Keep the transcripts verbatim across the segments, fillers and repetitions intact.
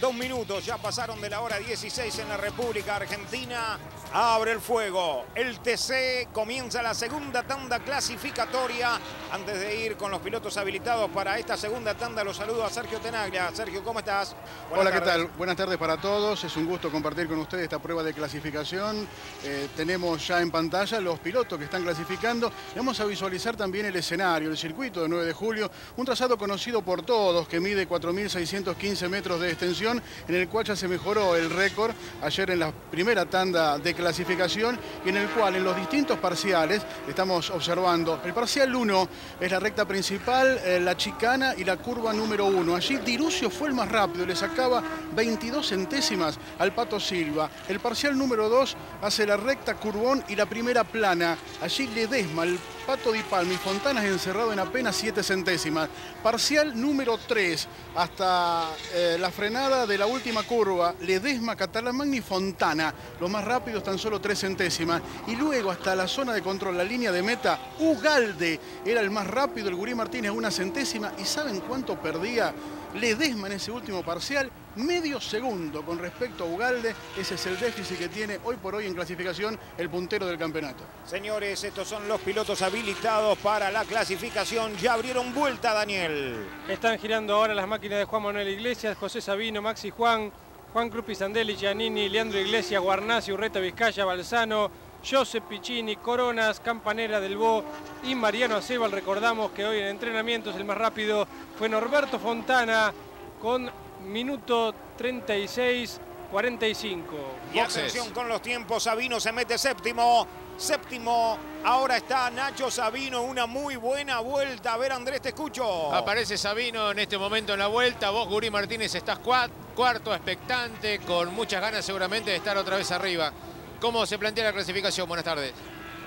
Dos minutos ya pasaron de la hora dieciséis en la República Argentina. Abre el fuego. El T C comienza la segunda tanda clasificatoria. Antes de ir con los pilotos habilitados para esta segunda tanda, los saludo a Sergio Tenaglia. Sergio, ¿cómo estás? Buenas Hola, tardes. ¿Qué tal? Buenas tardes para todos. Es un gusto compartir con ustedes esta prueba de clasificación. Eh, tenemos ya en pantalla los pilotos que están clasificando. Vamos a visualizar también el escenario, el circuito de nueve de julio. Un trazado conocido por todos que mide cuatro mil seiscientos quince metros de extensión, en el cual ya se mejoró el récord ayer en la primera tanda de clasificación y en el cual en los distintos parciales estamos observando. El parcial uno es la recta principal, eh, la chicana y la curva número uno. Allí Dirucio fue el más rápido, le sacaba veintidós centésimas al Pato Silva. El parcial número dos hace la recta curvón y la primera plana. Allí Ledesma, el Pato Di Palma y Fontana es encerrado en apenas siete centésimas. Parcial número tres hasta eh, la frenada de la última curva, Ledesma, Catalamagni y Fontana, los más rápidos tan solo tres centésimas, y luego hasta la zona de control, la línea de meta, Ugalde era el más rápido, el Guri Martínez una centésima, y ¿saben cuánto perdía Ledesma en ese último parcial? Medio segundo con respecto a Ugalde. Ese es el déficit que tiene hoy por hoy en clasificación el puntero del campeonato. Señores, estos son los pilotos habilitados para la clasificación. Ya abrieron vuelta, Daniel. Están girando ahora las máquinas de Juan Manuel Iglesias, José Sabino, Maxi Juan, Juan Cruz Pisandelli Giannini, Leandro Iglesias, Guarnazzi, Urreta Vizcaya, Balsano, José Piccini, Coronas, Campanera, Del Bo y Mariano Acebal. Recordamos que hoy en entrenamientos el más rápido fue Norberto Fontana con minuto treinta y seis cuarenta y cinco. Y atención con los tiempos, Sabino se mete séptimo. Séptimo, ahora está Nacho Sabino, una muy buena vuelta. A ver, Andrés, te escucho. Aparece Sabino en este momento en la vuelta. Vos, Guri Martínez, estás cuarto, expectante, con muchas ganas seguramente de estar otra vez arriba. ¿Cómo se plantea la clasificación? Buenas tardes.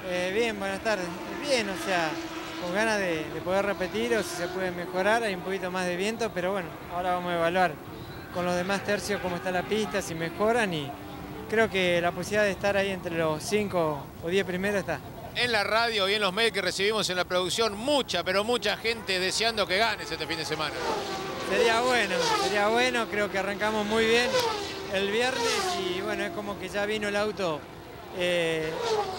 Eh, bien, buenas tardes. Bien, o sea, con ganas de, de poder repetir o si se puede mejorar. Hay un poquito más de viento, pero bueno, ahora vamos a evaluar con los demás tercios cómo está la pista, si mejoran, y creo que la posibilidad de estar ahí entre los cinco o diez primeros está. En la radio y en los mails que recibimos en la producción, mucha, pero mucha gente deseando que ganes este fin de semana. Sería bueno, sería bueno. Creo que arrancamos muy bien el viernes y bueno, es como que ya vino el auto eh,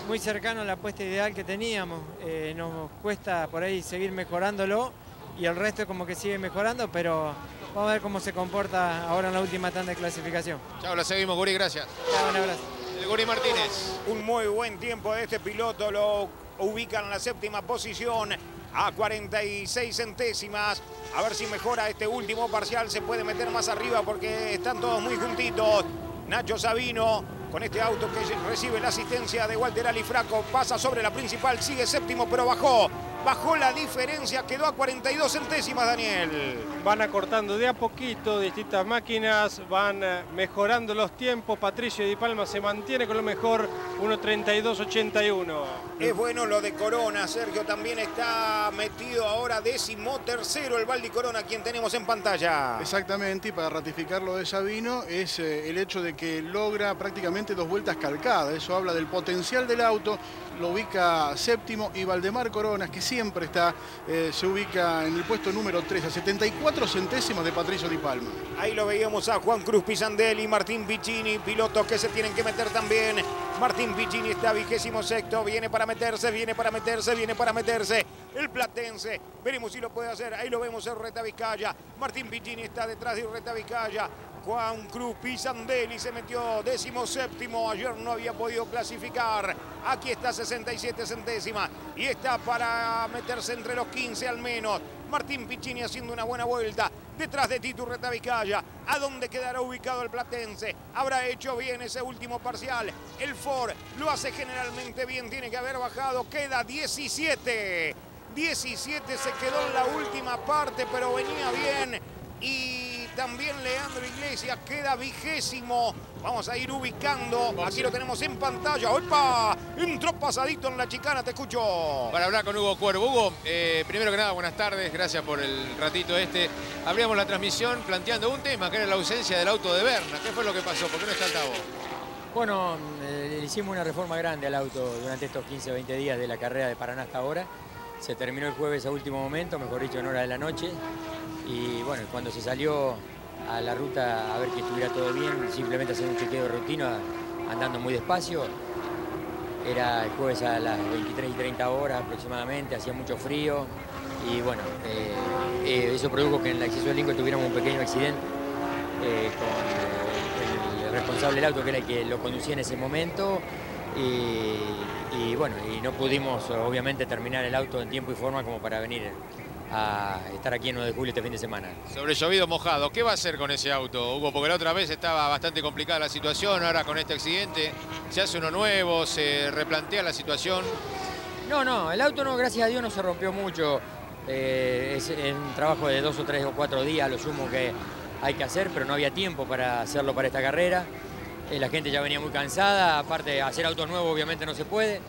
muy cercano a la puesta ideal que teníamos. Eh, nos cuesta por ahí seguir mejorándolo y el resto como que sigue mejorando, pero vamos a ver cómo se comporta ahora en la última tanda de clasificación. Chao, la seguimos, Guri, gracias. Chao, un abrazo. El Guri Martínez. Un muy buen tiempo de este piloto, lo ubican en la séptima posición a cuarenta y seis centésimas. A ver si mejora este último parcial, se puede meter más arriba porque están todos muy juntitos. Nacho Sabino, con este auto que recibe la asistencia de Walter Alifraco, pasa sobre la principal, sigue séptimo, pero bajó. Bajó la diferencia, quedó a cuarenta y dos centésimas, Daniel. Van acortando de a poquito distintas máquinas, van mejorando los tiempos. Patricio Di Palma se mantiene con lo mejor, uno treinta y dos ochenta y uno. Es bueno lo de Corona, Sergio, también está metido ahora décimo tercero el Valdi Corona, quien tenemos en pantalla. Exactamente, y para ratificar lo de Sabino es el hecho de que logra prácticamente dos vueltas calcadas. Eso habla del potencial del auto, lo ubica séptimo, y Valdemar Coronas, que siempre está, eh, se ubica en el puesto número tres, a setenta y cuatro centésimas de Patricio Di Palma. Ahí lo veíamos a Juan Cruz Pisandelli, Martín Piccini, pilotos que se tienen que meter también. Martín Piccini está vigésimo sexto, viene para meterse, viene para meterse, viene para meterse. El platense, veremos si lo puede hacer. Ahí lo vemos, Urreta Vizcaya. Martín Piccini está detrás de Urreta Vizcaya. Juan Cruz Pisandelli se metió décimo séptimo, ayer no había podido clasificar. Aquí está sesenta y siete centésimas y está para meterse entre los quince al menos. Martín Piccini haciendo una buena vuelta detrás de Tito Urreta Vizcaya. ¿A dónde quedará ubicado el platense? Habrá hecho bien ese último parcial. El Ford lo hace generalmente bien, tiene que haber bajado, queda diecisiete. diecisiete se quedó en la última parte, pero venía bien. Y también Leandro Iglesias queda vigésimo. Vamos a ir ubicando. Aquí lo tenemos en pantalla. ¡Opa! Entró pasadito en la chicana. Te escucho. Para hablar con Hugo Cuervo. Hugo, eh, primero que nada, buenas tardes. Gracias por el ratito este. Abríamos la transmisión planteando un tema, que era la ausencia del auto de Bernal. ¿Qué fue lo que pasó? ¿Por qué no está el Tavo? Bueno, eh, hicimos una reforma grande al auto durante estos quince o veinte días de la carrera de Paraná hasta ahora. Se terminó el jueves a último momento, mejor dicho, en hora de la noche. Y bueno, cuando se salió a la ruta a ver que estuviera todo bien, simplemente hacer un chequeo de rutina andando muy despacio. Era el jueves a las veintitrés y treinta horas aproximadamente, hacía mucho frío y bueno, eh, eh, eso produjo que en el acceso al Lincoln tuviéramos un pequeño accidente eh, con el, el responsable del auto, que era el que lo conducía en ese momento. Y, y bueno, y no pudimos obviamente terminar el auto en tiempo y forma como para venir a estar aquí en nueve de julio este fin de semana. Sobre llovido mojado, ¿qué va a hacer con ese auto, Hugo? Porque la otra vez estaba bastante complicada la situación, ahora con este accidente se hace uno nuevo, se replantea la situación. No, no, el auto no, gracias a Dios no se rompió mucho. Eh, es, es un trabajo de dos o tres o cuatro días, lo sumo que hay que hacer, pero no había tiempo para hacerlo para esta carrera. La gente ya venía muy cansada, aparte hacer autos nuevos obviamente no se puede,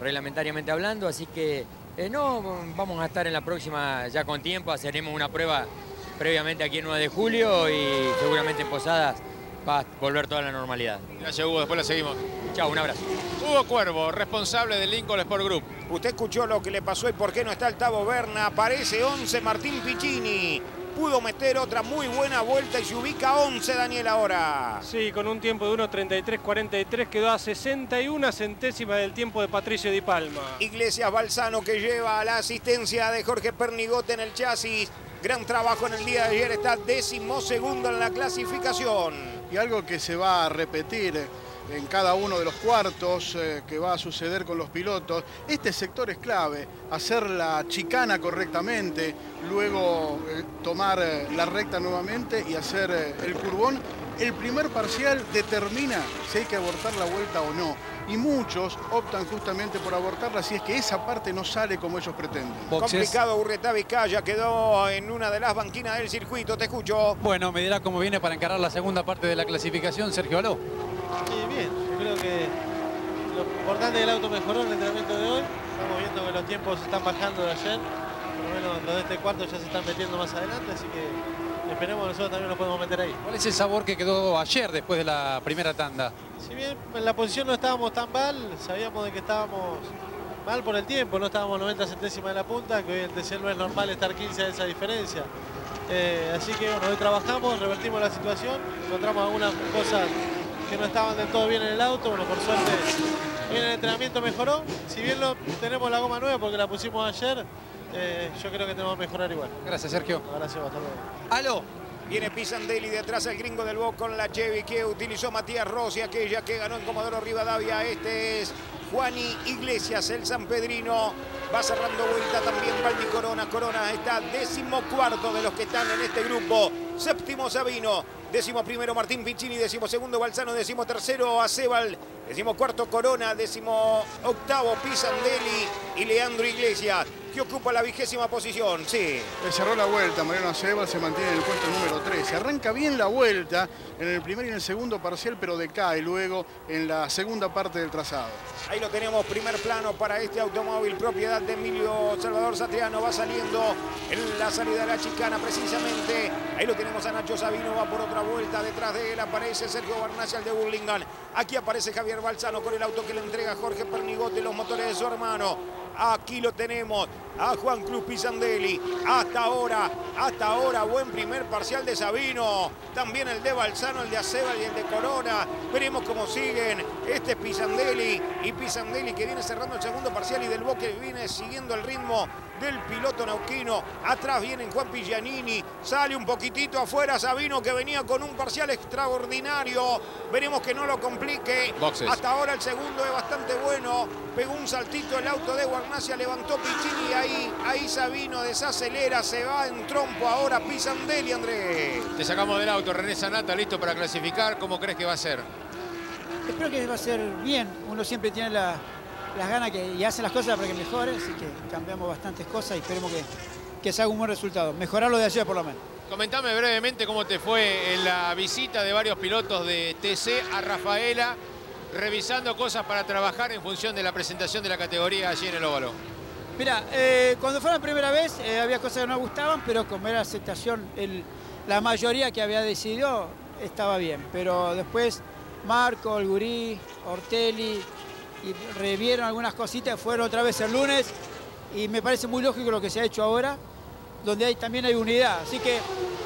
reglamentariamente hablando, así que eh, no, vamos a estar en la próxima ya con tiempo, haremos una prueba previamente aquí el nueve de julio y seguramente en Posadas va a volver toda la normalidad. Gracias, Hugo, después la seguimos. Chao, un abrazo. Hugo Cuervo, responsable del Lincoln Sport Group. Usted escuchó lo que le pasó y por qué no está el Tavo Berna. Aparece once Martín Piccini. Pudo meter otra muy buena vuelta y se ubica once, Daniel, ahora. Sí, con un tiempo de uno treinta y tres cuarenta y tres quedó a sesenta y una centésimas del tiempo de Patricio Di Palma. Iglesias Balsano, que lleva a la asistencia de Jorge Pernigote en el chasis. Gran trabajo en el día de ayer, está décimo segundo en la clasificación. Y algo que se va a repetir en cada uno de los cuartos eh, que va a suceder con los pilotos. Este sector es clave, hacer la chicana correctamente, luego eh, tomar eh, la recta nuevamente y hacer eh, el curvón. El primer parcial determina si hay que abortar la vuelta o no. Y muchos optan justamente por abortarla si es que esa parte no sale como ellos pretenden. Boxes. Complicado, Urreta Vizcaya quedó en una de las banquinas del circuito, te escucho. Bueno, me dirá cómo viene para encarar la segunda parte de la clasificación, Sergio Aló. Sí, bien, yo creo que lo importante del auto mejoró en el entrenamiento de hoy. Estamos viendo que los tiempos se están bajando de ayer, por lo menos los de este cuarto ya se están metiendo más adelante, así que esperemos que nosotros también nos podemos meter ahí. ¿Cuál es el sabor que quedó ayer después de la primera tanda? Si bien en la posición no estábamos tan mal, sabíamos de que estábamos mal por el tiempo, no estábamos noventa centésimas de la punta, que hoy en T C no es normal estar quince de esa diferencia. Eh, así que bueno, hoy trabajamos, revertimos la situación, encontramos algunas cosas que no estaban del todo bien en el auto. Bueno, por suerte bien el entrenamiento mejoró. Si bien lo, tenemos la goma nueva porque la pusimos ayer, eh, yo creo que tenemos que mejorar igual. Gracias, Sergio. Gracias, hasta luego. Aló. Viene Pisandelli de atrás, el gringo del Boc con la Chevy que utilizó Matías Rossi, aquella que ganó en Comodoro Rivadavia. Este es Juani Iglesias, el sanpedrino. Va cerrando vuelta también Valdi Corona. Corona está décimo cuarto de los que están en este grupo. Séptimo Sabino. Décimo primero Martín Piccini, décimo segundo Balsano, décimo tercero Acebal, décimo cuarto Corona, décimo octavo Pisandelli y Leandro Iglesias, que ocupa la vigésima posición. Sí. Le cerró la vuelta Mariano Acebal, se mantiene en el puesto número trece. Arranca bien la vuelta en el primer y en el segundo parcial, pero decae luego en la segunda parte del trazado. Ahí lo tenemos, primer plano para este automóvil, propiedad de Emilio Salvador Satriano. Va saliendo en la salida de la chicana precisamente. Ahí lo tenemos a Nacho Sabino, va por otra vuelta, detrás de él aparece Sergio Barnacia, el de Burlingame. Aquí aparece Javier Balsano con el auto que le entrega Jorge Pernigote, los motores de su hermano. Aquí lo tenemos a Juan Cruz Pisandelli. Hasta ahora, hasta ahora, buen primer parcial de Sabino. También el de Balsano, el de Acebal y el de Corona. Veremos cómo siguen. Este es Pisandelli y Pisandelli que viene cerrando el segundo parcial y del Boque viene siguiendo el ritmo del piloto nauquino. Atrás vienen Juan Giannini, sale un poquitito afuera Sabino, que venía con un parcial extraordinario. Veremos que no lo complique. Boxes. Hasta ahora el segundo es bastante bueno. Pegó un saltito el auto de Guarnacia, levantó Piccini, ahí, ahí Sabino desacelera, se va en trompo ahora Pisandelli, Andrés. Te sacamos del auto, René Zanatta, listo para clasificar. ¿Cómo crees que va a ser? Espero que va a ser bien. Uno siempre tiene la... las ganas que, y hace las cosas para que mejore, así que cambiamos bastantes cosas y esperemos que, que se haga un buen resultado. Mejorar lo de ayer por lo menos. Comentame brevemente cómo te fue en la visita de varios pilotos de T C a Rafaela, revisando cosas para trabajar en función de la presentación de la categoría allí en el óvalo. Mirá, eh, cuando fue la primera vez eh, había cosas que no gustaban, pero con ver aceptación el, la mayoría que había decidido estaba bien, pero después Marco, el Guri, Ortelli... y revieron algunas cositas, fueron otra vez el lunes y me parece muy lógico lo que se ha hecho ahora, donde hay, también hay unidad. Así que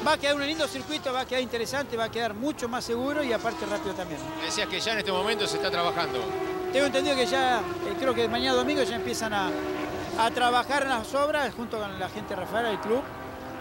va a quedar un lindo circuito, va a quedar interesante, va a quedar mucho más seguro y aparte rápido también. Decías que ya en este momento se está trabajando. Tengo entendido que ya, eh, creo que mañana domingo ya empiezan a, a trabajar en las obras junto con la gente de Rafael, el club,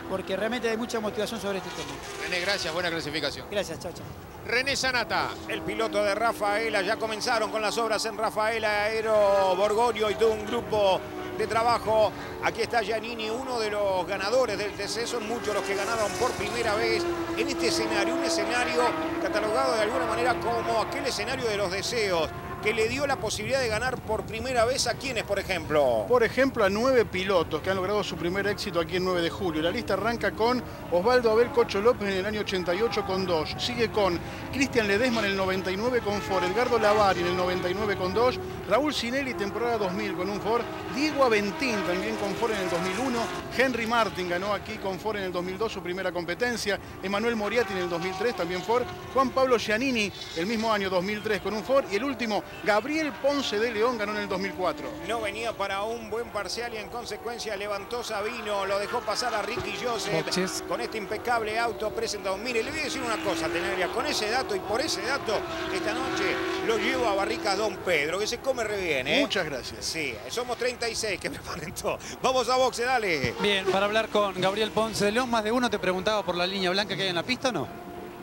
porque realmente hay mucha motivación sobre este tema. René, gracias, buena clasificación. Gracias, chao, chao. René Zanatta, el piloto de Rafaela. Ya comenzaron con las obras en Rafaela, Aero Borgoño y todo un grupo de trabajo. Aquí está Giannini, uno de los ganadores del T C. Son muchos los que ganaron por primera vez en este escenario. Un escenario catalogado de alguna manera como aquel escenario de los deseos, que le dio la posibilidad de ganar por primera vez a quienes, por ejemplo. Por ejemplo, a nueve pilotos que han logrado su primer éxito aquí en nueve de julio. La lista arranca con Osvaldo Abel Cocho López en el año ochenta y ocho con dos. Sigue con Cristian Ledesma en el noventa y nueve con Ford. Edgardo Lavari en el noventa y nueve con dos. Raúl Sinelli, temporada dos mil con un Ford. Diego Aventín también con Ford en el dos mil uno. Henry Martin ganó aquí con Ford en el dos mil dos su primera competencia. Emanuel Moriati en el dos mil tres también Ford. Juan Pablo Giannini el mismo año dos mil tres con un Ford. Y el último, Gabriel Ponce de León, ganó en el dos mil cuatro. No venía para un buen parcial y en consecuencia levantó Sabino, lo dejó pasar a Ricky Joseph. Poches. Con este impecable auto presentado. Mire, le voy a decir una cosa, Teneria, con ese dato y por ese dato, esta noche lo llevo a Barricas Don Pedro, que se come re bien, ¿eh? Muchas gracias. Sí, somos treinta y seis, que preparen todo. Vamos a boxe, dale. Bien, para hablar con Gabriel Ponce de León, más de uno te preguntaba por la línea blanca que hay en la pista, ¿o no?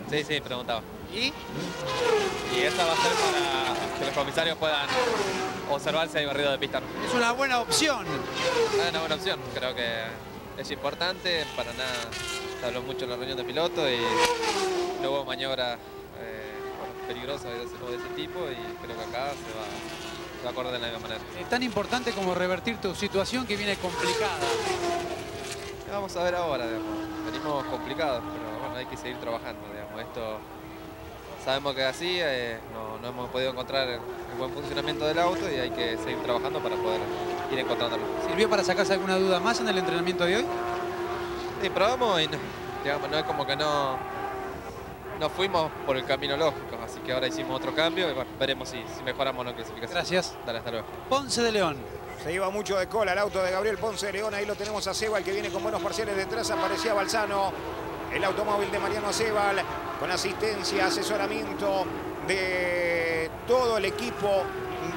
Sí, sí, preguntaba. ¿Y? Y esta va a ser para que los comisarios puedan observar si hay barrido de pista. Es una buena opción. Es una buena opción. Creo que es importante. Para nada, se habló mucho en la reunión de pilotos y no hubo maniobras eh, peligrosas de ese tipo y creo que acá se va... de acuerdo de la misma manera. Es tan importante como revertir tu situación que viene complicada. Vamos a ver ahora, digamos. Venimos complicados, pero bueno, hay que seguir trabajando, digamos. Esto sabemos que es así, eh, no, no hemos podido encontrar el buen funcionamiento del auto y hay que seguir trabajando para poder ir encontrándolo. ¿Sirvió para sacarse alguna duda más en el entrenamiento de hoy? Sí, probamos y no, digamos, no es como que no, no fuimos por el camino lógico. Así que ahora hicimos otro cambio y bueno, veremos si, si mejoramos la clasificación. Gracias. Dale, hasta luego. Ponce de León. Se iba mucho de cola el auto de Gabriel Ponce de León. Ahí lo tenemos a Acebal, que viene con buenos parciales detrás. Aparecía Balsano. El automóvil de Mariano Acebal, con asistencia, asesoramiento de todo el equipo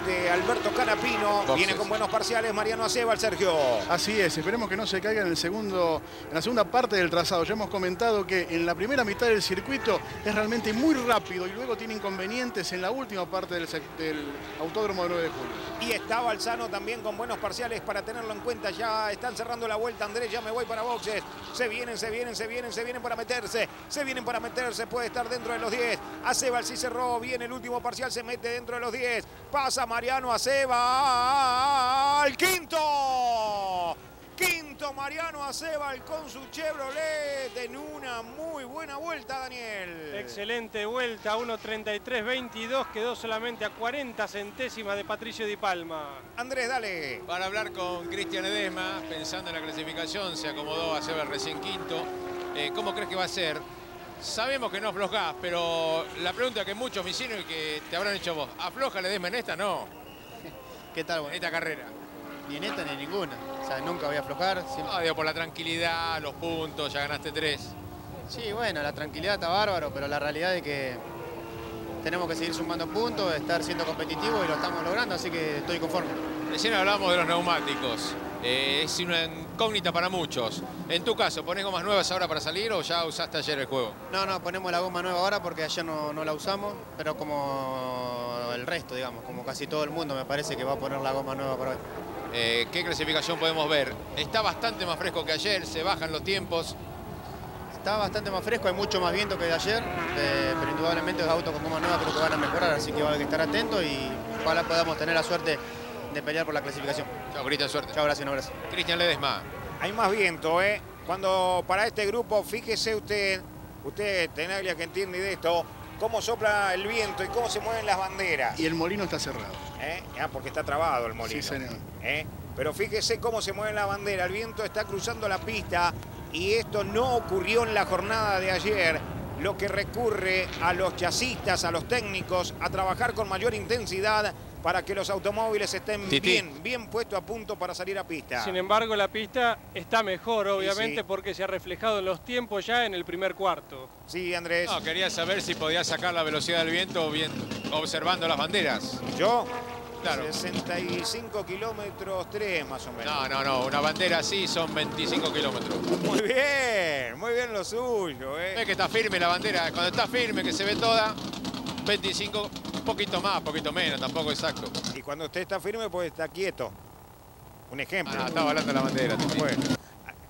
de Alberto Canapino. Boxes. Viene con buenos parciales Mariano Acebal, Sergio. Así es, esperemos que no se caiga en el segundo, en la segunda parte del trazado. Ya hemos comentado que en la primera mitad del circuito es realmente muy rápido y luego tiene inconvenientes en la última parte del, del autódromo de nueve de julio. Y está Balsano también con buenos parciales para tenerlo en cuenta. Ya están cerrando la vuelta, Andrés, ya me voy para boxes. Se vienen, se vienen, se vienen, se vienen para meterse. Se vienen para meterse, puede estar dentro de los diez. Acebal sí cerró bien el último parcial, se mete dentro de los diez. Pasa Mariano Acebal, quinto, quinto Mariano Acebal con su Chevrolet en una muy buena vuelta, Daniel. Excelente vuelta, uno treinta y tres veintidós, quedó solamente a cuarenta centésimas de Patricio Di Palma. Andrés, dale. Para hablar con Cristian Ledesma, pensando en la clasificación, se acomodó Acebal recién quinto. Eh, ¿Cómo crees que va a ser? Sabemos que no aflojás, pero la pregunta que muchos me hicieron y que te habrán hecho vos, ¿afloja Ledesma en esta? No. ¿Qué tal, bueno? En esta carrera. Ni en esta ni en ninguna. O sea, nunca voy a aflojar. Siempre... Ah, digo, por la tranquilidad, los puntos, ya ganaste tres. Sí, bueno, la tranquilidad está bárbaro, pero la realidad es que tenemos que seguir sumando puntos, estar siendo competitivos y lo estamos logrando, así que estoy conforme. Recién hablamos de los neumáticos. Eh, es una incógnita para muchos. En tu caso, ¿ponés gomas nuevas ahora para salir o ya usaste ayer el juego? No, no, ponemos la goma nueva ahora porque ayer no, no la usamos, pero como el resto, digamos, como casi todo el mundo me parece que va a poner la goma nueva para hoy. Eh, ¿Qué clasificación podemos ver? Está bastante más fresco que ayer, se bajan los tiempos. Está bastante más fresco, hay mucho más viento que de ayer, eh, pero indudablemente los autos con goma nueva creo que van a mejorar, así que va a haber que estar atentos y ojalá podamos tener la suerte de pelear por la clasificación. Chao, Cristian, suerte. Chao, gracias, un abrazo. Cristian Ledesma. Hay más viento, ¿eh? Cuando para este grupo, fíjese usted, usted, Tenaglia, que entiende de esto, cómo sopla el viento y cómo se mueven las banderas. Y el molino está cerrado. ¿Eh? Ah, porque está trabado el molino. Sí, señor. ¿Eh? Pero fíjese cómo se mueven las banderas. El viento está cruzando la pista y esto no ocurrió en la jornada de ayer. Lo que recurre a los chasis, a los técnicos, a trabajar con mayor intensidad para que los automóviles estén Titi. bien, bien puestos a punto para salir a pista. Sin embargo, la pista está mejor, obviamente, sí, sí. porque se ha reflejado en los tiempos ya en el primer cuarto. Sí, Andrés. No, quería saber si podía sacar la velocidad del viento bien, observando las banderas. ¿Yo? Claro. sesenta y cinco kilómetros tres más o menos. No, no, no. Una bandera así son veinticinco kilómetros. Muy bien, muy bien lo suyo. Eh. Es que está firme la bandera. Cuando está firme, que se ve toda, veinticinco, poquito más, poquito menos, tampoco exacto. Y cuando usted está firme, pues está quieto. Un ejemplo. Ah, está volando la bandera. Bueno.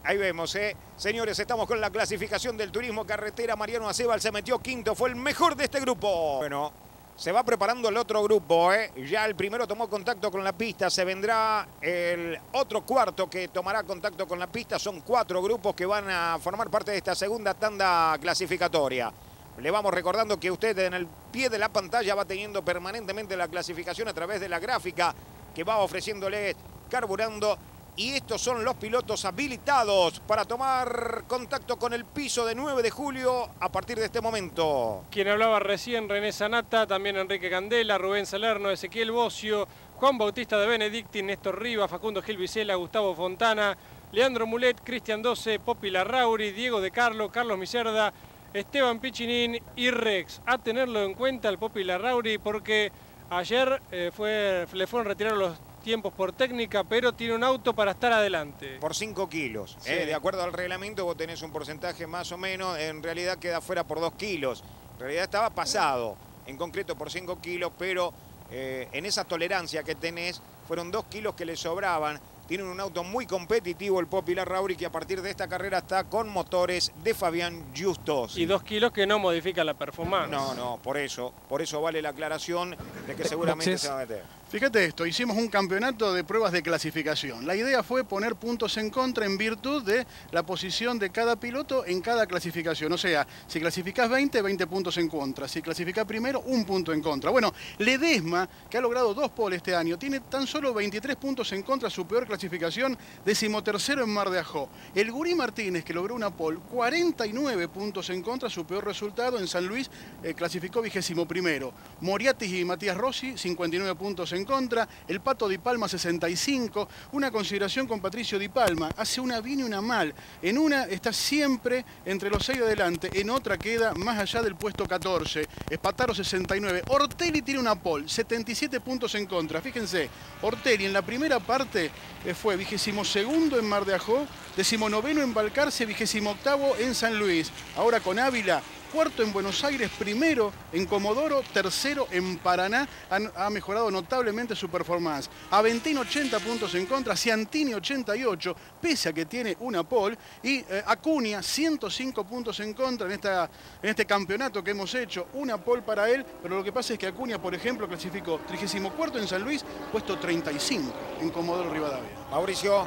Ahí vemos, ¿eh? Señores, estamos con la clasificación del turismo carretera. Mariano Acebal se metió quinto, fue el mejor de este grupo. Bueno. Se va preparando el otro grupo, ¿eh? Ya el primero tomó contacto con la pista, se vendrá el otro cuarto que tomará contacto con la pista. Son cuatro grupos que van a formar parte de esta segunda tanda clasificatoria. Le vamos recordando que usted en el pie de la pantalla va teniendo permanentemente la clasificación a través de la gráfica que va ofreciéndole Carburando. Y estos son los pilotos habilitados para tomar contacto con el piso de nueve de julio a partir de este momento. Quien hablaba recién, René Zanatta, también Enrique Candela, Rubén Salerno, Ezequiel Bocio, Juan Bautista de Benedictis, Néstor Riva, Facundo Gil Vicela, Gustavo Fontana, Leandro Mulet, Cristian doce, Popi Larrauri, Diego de Carlo, Carlos Miserda, Esteban Piccinín y Rex. A tenerlo en cuenta el Popi Larrauri porque ayer eh, fue, le fueron retirados los tiempos por técnica, pero tiene un auto para estar adelante. Por cinco kilos. Sí. ¿eh? De acuerdo al reglamento, vos tenés un porcentaje más o menos. En realidad queda fuera por dos kilos. En realidad estaba pasado, en concreto por cinco kilos, pero eh, en esa tolerancia que tenés, fueron dos kilos que le sobraban. Tienen un auto muy competitivo el Popi Larrauri, que a partir de esta carrera está con motores de Fabián Giustosi. Y dos kilos que no modifica la performance. No, no, por eso. Por eso vale la aclaración de que seguramente Entonces... se va a meter. Fíjate esto, hicimos un campeonato de pruebas de clasificación. La idea fue poner puntos en contra en virtud de la posición de cada piloto en cada clasificación. O sea, si clasificás veinte, veinte puntos en contra. Si clasificás primero, un punto en contra. Bueno, Ledesma, que ha logrado dos poles este año, tiene tan solo veintitrés puntos en contra, su peor clasificación, decimotercero en Mar de Ajó. El Guri Martínez, que logró una pole, cuarenta y nueve puntos en contra, su peor resultado. En San Luis eh, clasificó vigésimo primero. Moriati y Matías Rossi, cincuenta y nueve puntos en contra. En contra, el Pato Di Palma sesenta y cinco, una consideración con Patricio Di Palma, hace una bien y una mal, en una está siempre entre los seis de adelante, en otra queda más allá del puesto catorce, Espataro sesenta y nueve, Ortelli tiene una pole, setenta y siete puntos en contra, fíjense, Ortelli en la primera parte fue vigésimo segundo en Mar de Ajó, decimonoveno en Balcarce, vigésimo octavo en San Luis, ahora con Ávila, cuarto en Buenos Aires, primero en Comodoro, tercero en Paraná. Han, ha mejorado notablemente su performance. Aventín ochenta puntos en contra, Ciantini ochenta y ocho, pese a que tiene una pole. Y eh, Acuña ciento cinco puntos en contra en, esta, en este campeonato que hemos hecho. Una pole para él, pero lo que pasa es que Acuña, por ejemplo, clasificó trigésimo cuarto en San Luis, puesto treinta y cinco en Comodoro Rivadavia. Mauricio.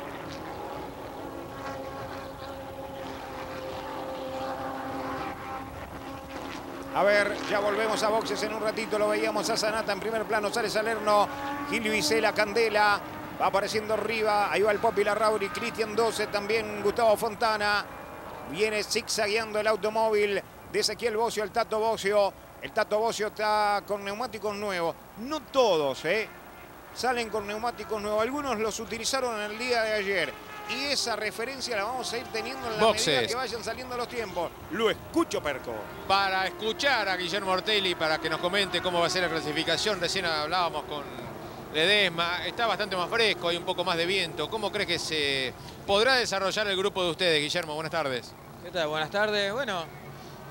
A ver, ya volvemos a boxes en un ratito. Lo veíamos a Zanatta en primer plano. Sale Salerno, Gil Vicela, Candela. Va apareciendo arriba. Ahí va el Popi Larrauri, Cristian doce, también Gustavo Fontana. Viene zigzagueando el automóvil de Ezequiel Bocio, el Tato Bocio. El Tato Bocio está con neumáticos nuevos. No todos, ¿eh? Salen con neumáticos nuevos. Algunos los utilizaron en el día de ayer. Y esa referencia la vamos a ir teniendo en la Boxes. medida que vayan saliendo los tiempos. Lo escucho, Perco. Para escuchar a Guillermo Ortelli, para que nos comente cómo va a ser la clasificación. Recién hablábamos con Ledesma. Está bastante más fresco, hay un poco más de viento. ¿Cómo crees que se podrá desarrollar el grupo de ustedes, Guillermo? Buenas tardes. ¿Qué tal? Buenas tardes. Bueno,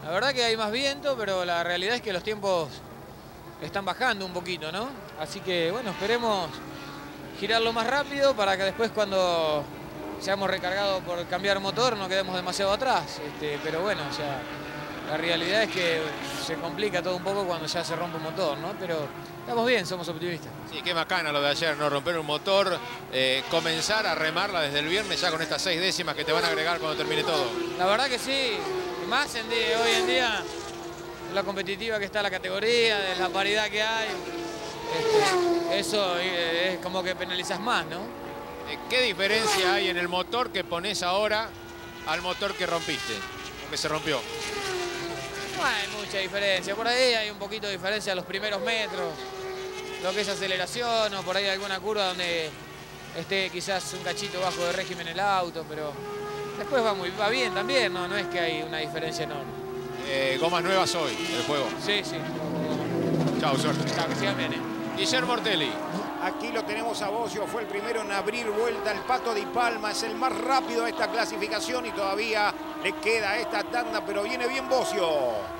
la verdad que hay más viento, pero la realidad es que los tiempos están bajando un poquito, ¿no? Así que, bueno, esperemos girarlo más rápido para que después cuando seamos recargados por cambiar motor, no quedemos demasiado atrás, este, pero bueno, o sea, la realidad es que se complica todo un poco cuando ya se rompe un motor, ¿no? Pero estamos bien, somos optimistas. Sí, qué bacana lo de ayer, ¿no? Romper un motor, eh, comenzar a remarla desde el viernes ya con estas seis décimas que te van a agregar cuando termine todo. La verdad que sí, más en día, hoy en día, la competitiva que está la categoría, de la paridad que hay, este, eso eh, es como que penalizas más, ¿no? ¿Qué diferencia hay en el motor que pones ahora al motor que rompiste, que se rompió? No hay mucha diferencia, por ahí hay un poquito de diferencia a los primeros metros, lo que es aceleración o por ahí alguna curva donde esté quizás un cachito bajo de régimen el auto, pero después va muy va bien también, no, no es que hay una diferencia enorme. Eh, gomas nuevas hoy, el juego. Sí, sí. Chao, suerte. Chao, que sigan bien. Eh. Guillermo Ortelli. Aquí lo tenemos a Bocio, fue el primero en abrir vuelta. El Pato Di Palma es el más rápido de esta clasificación y todavía le queda esta tanda, pero viene bien Bocio.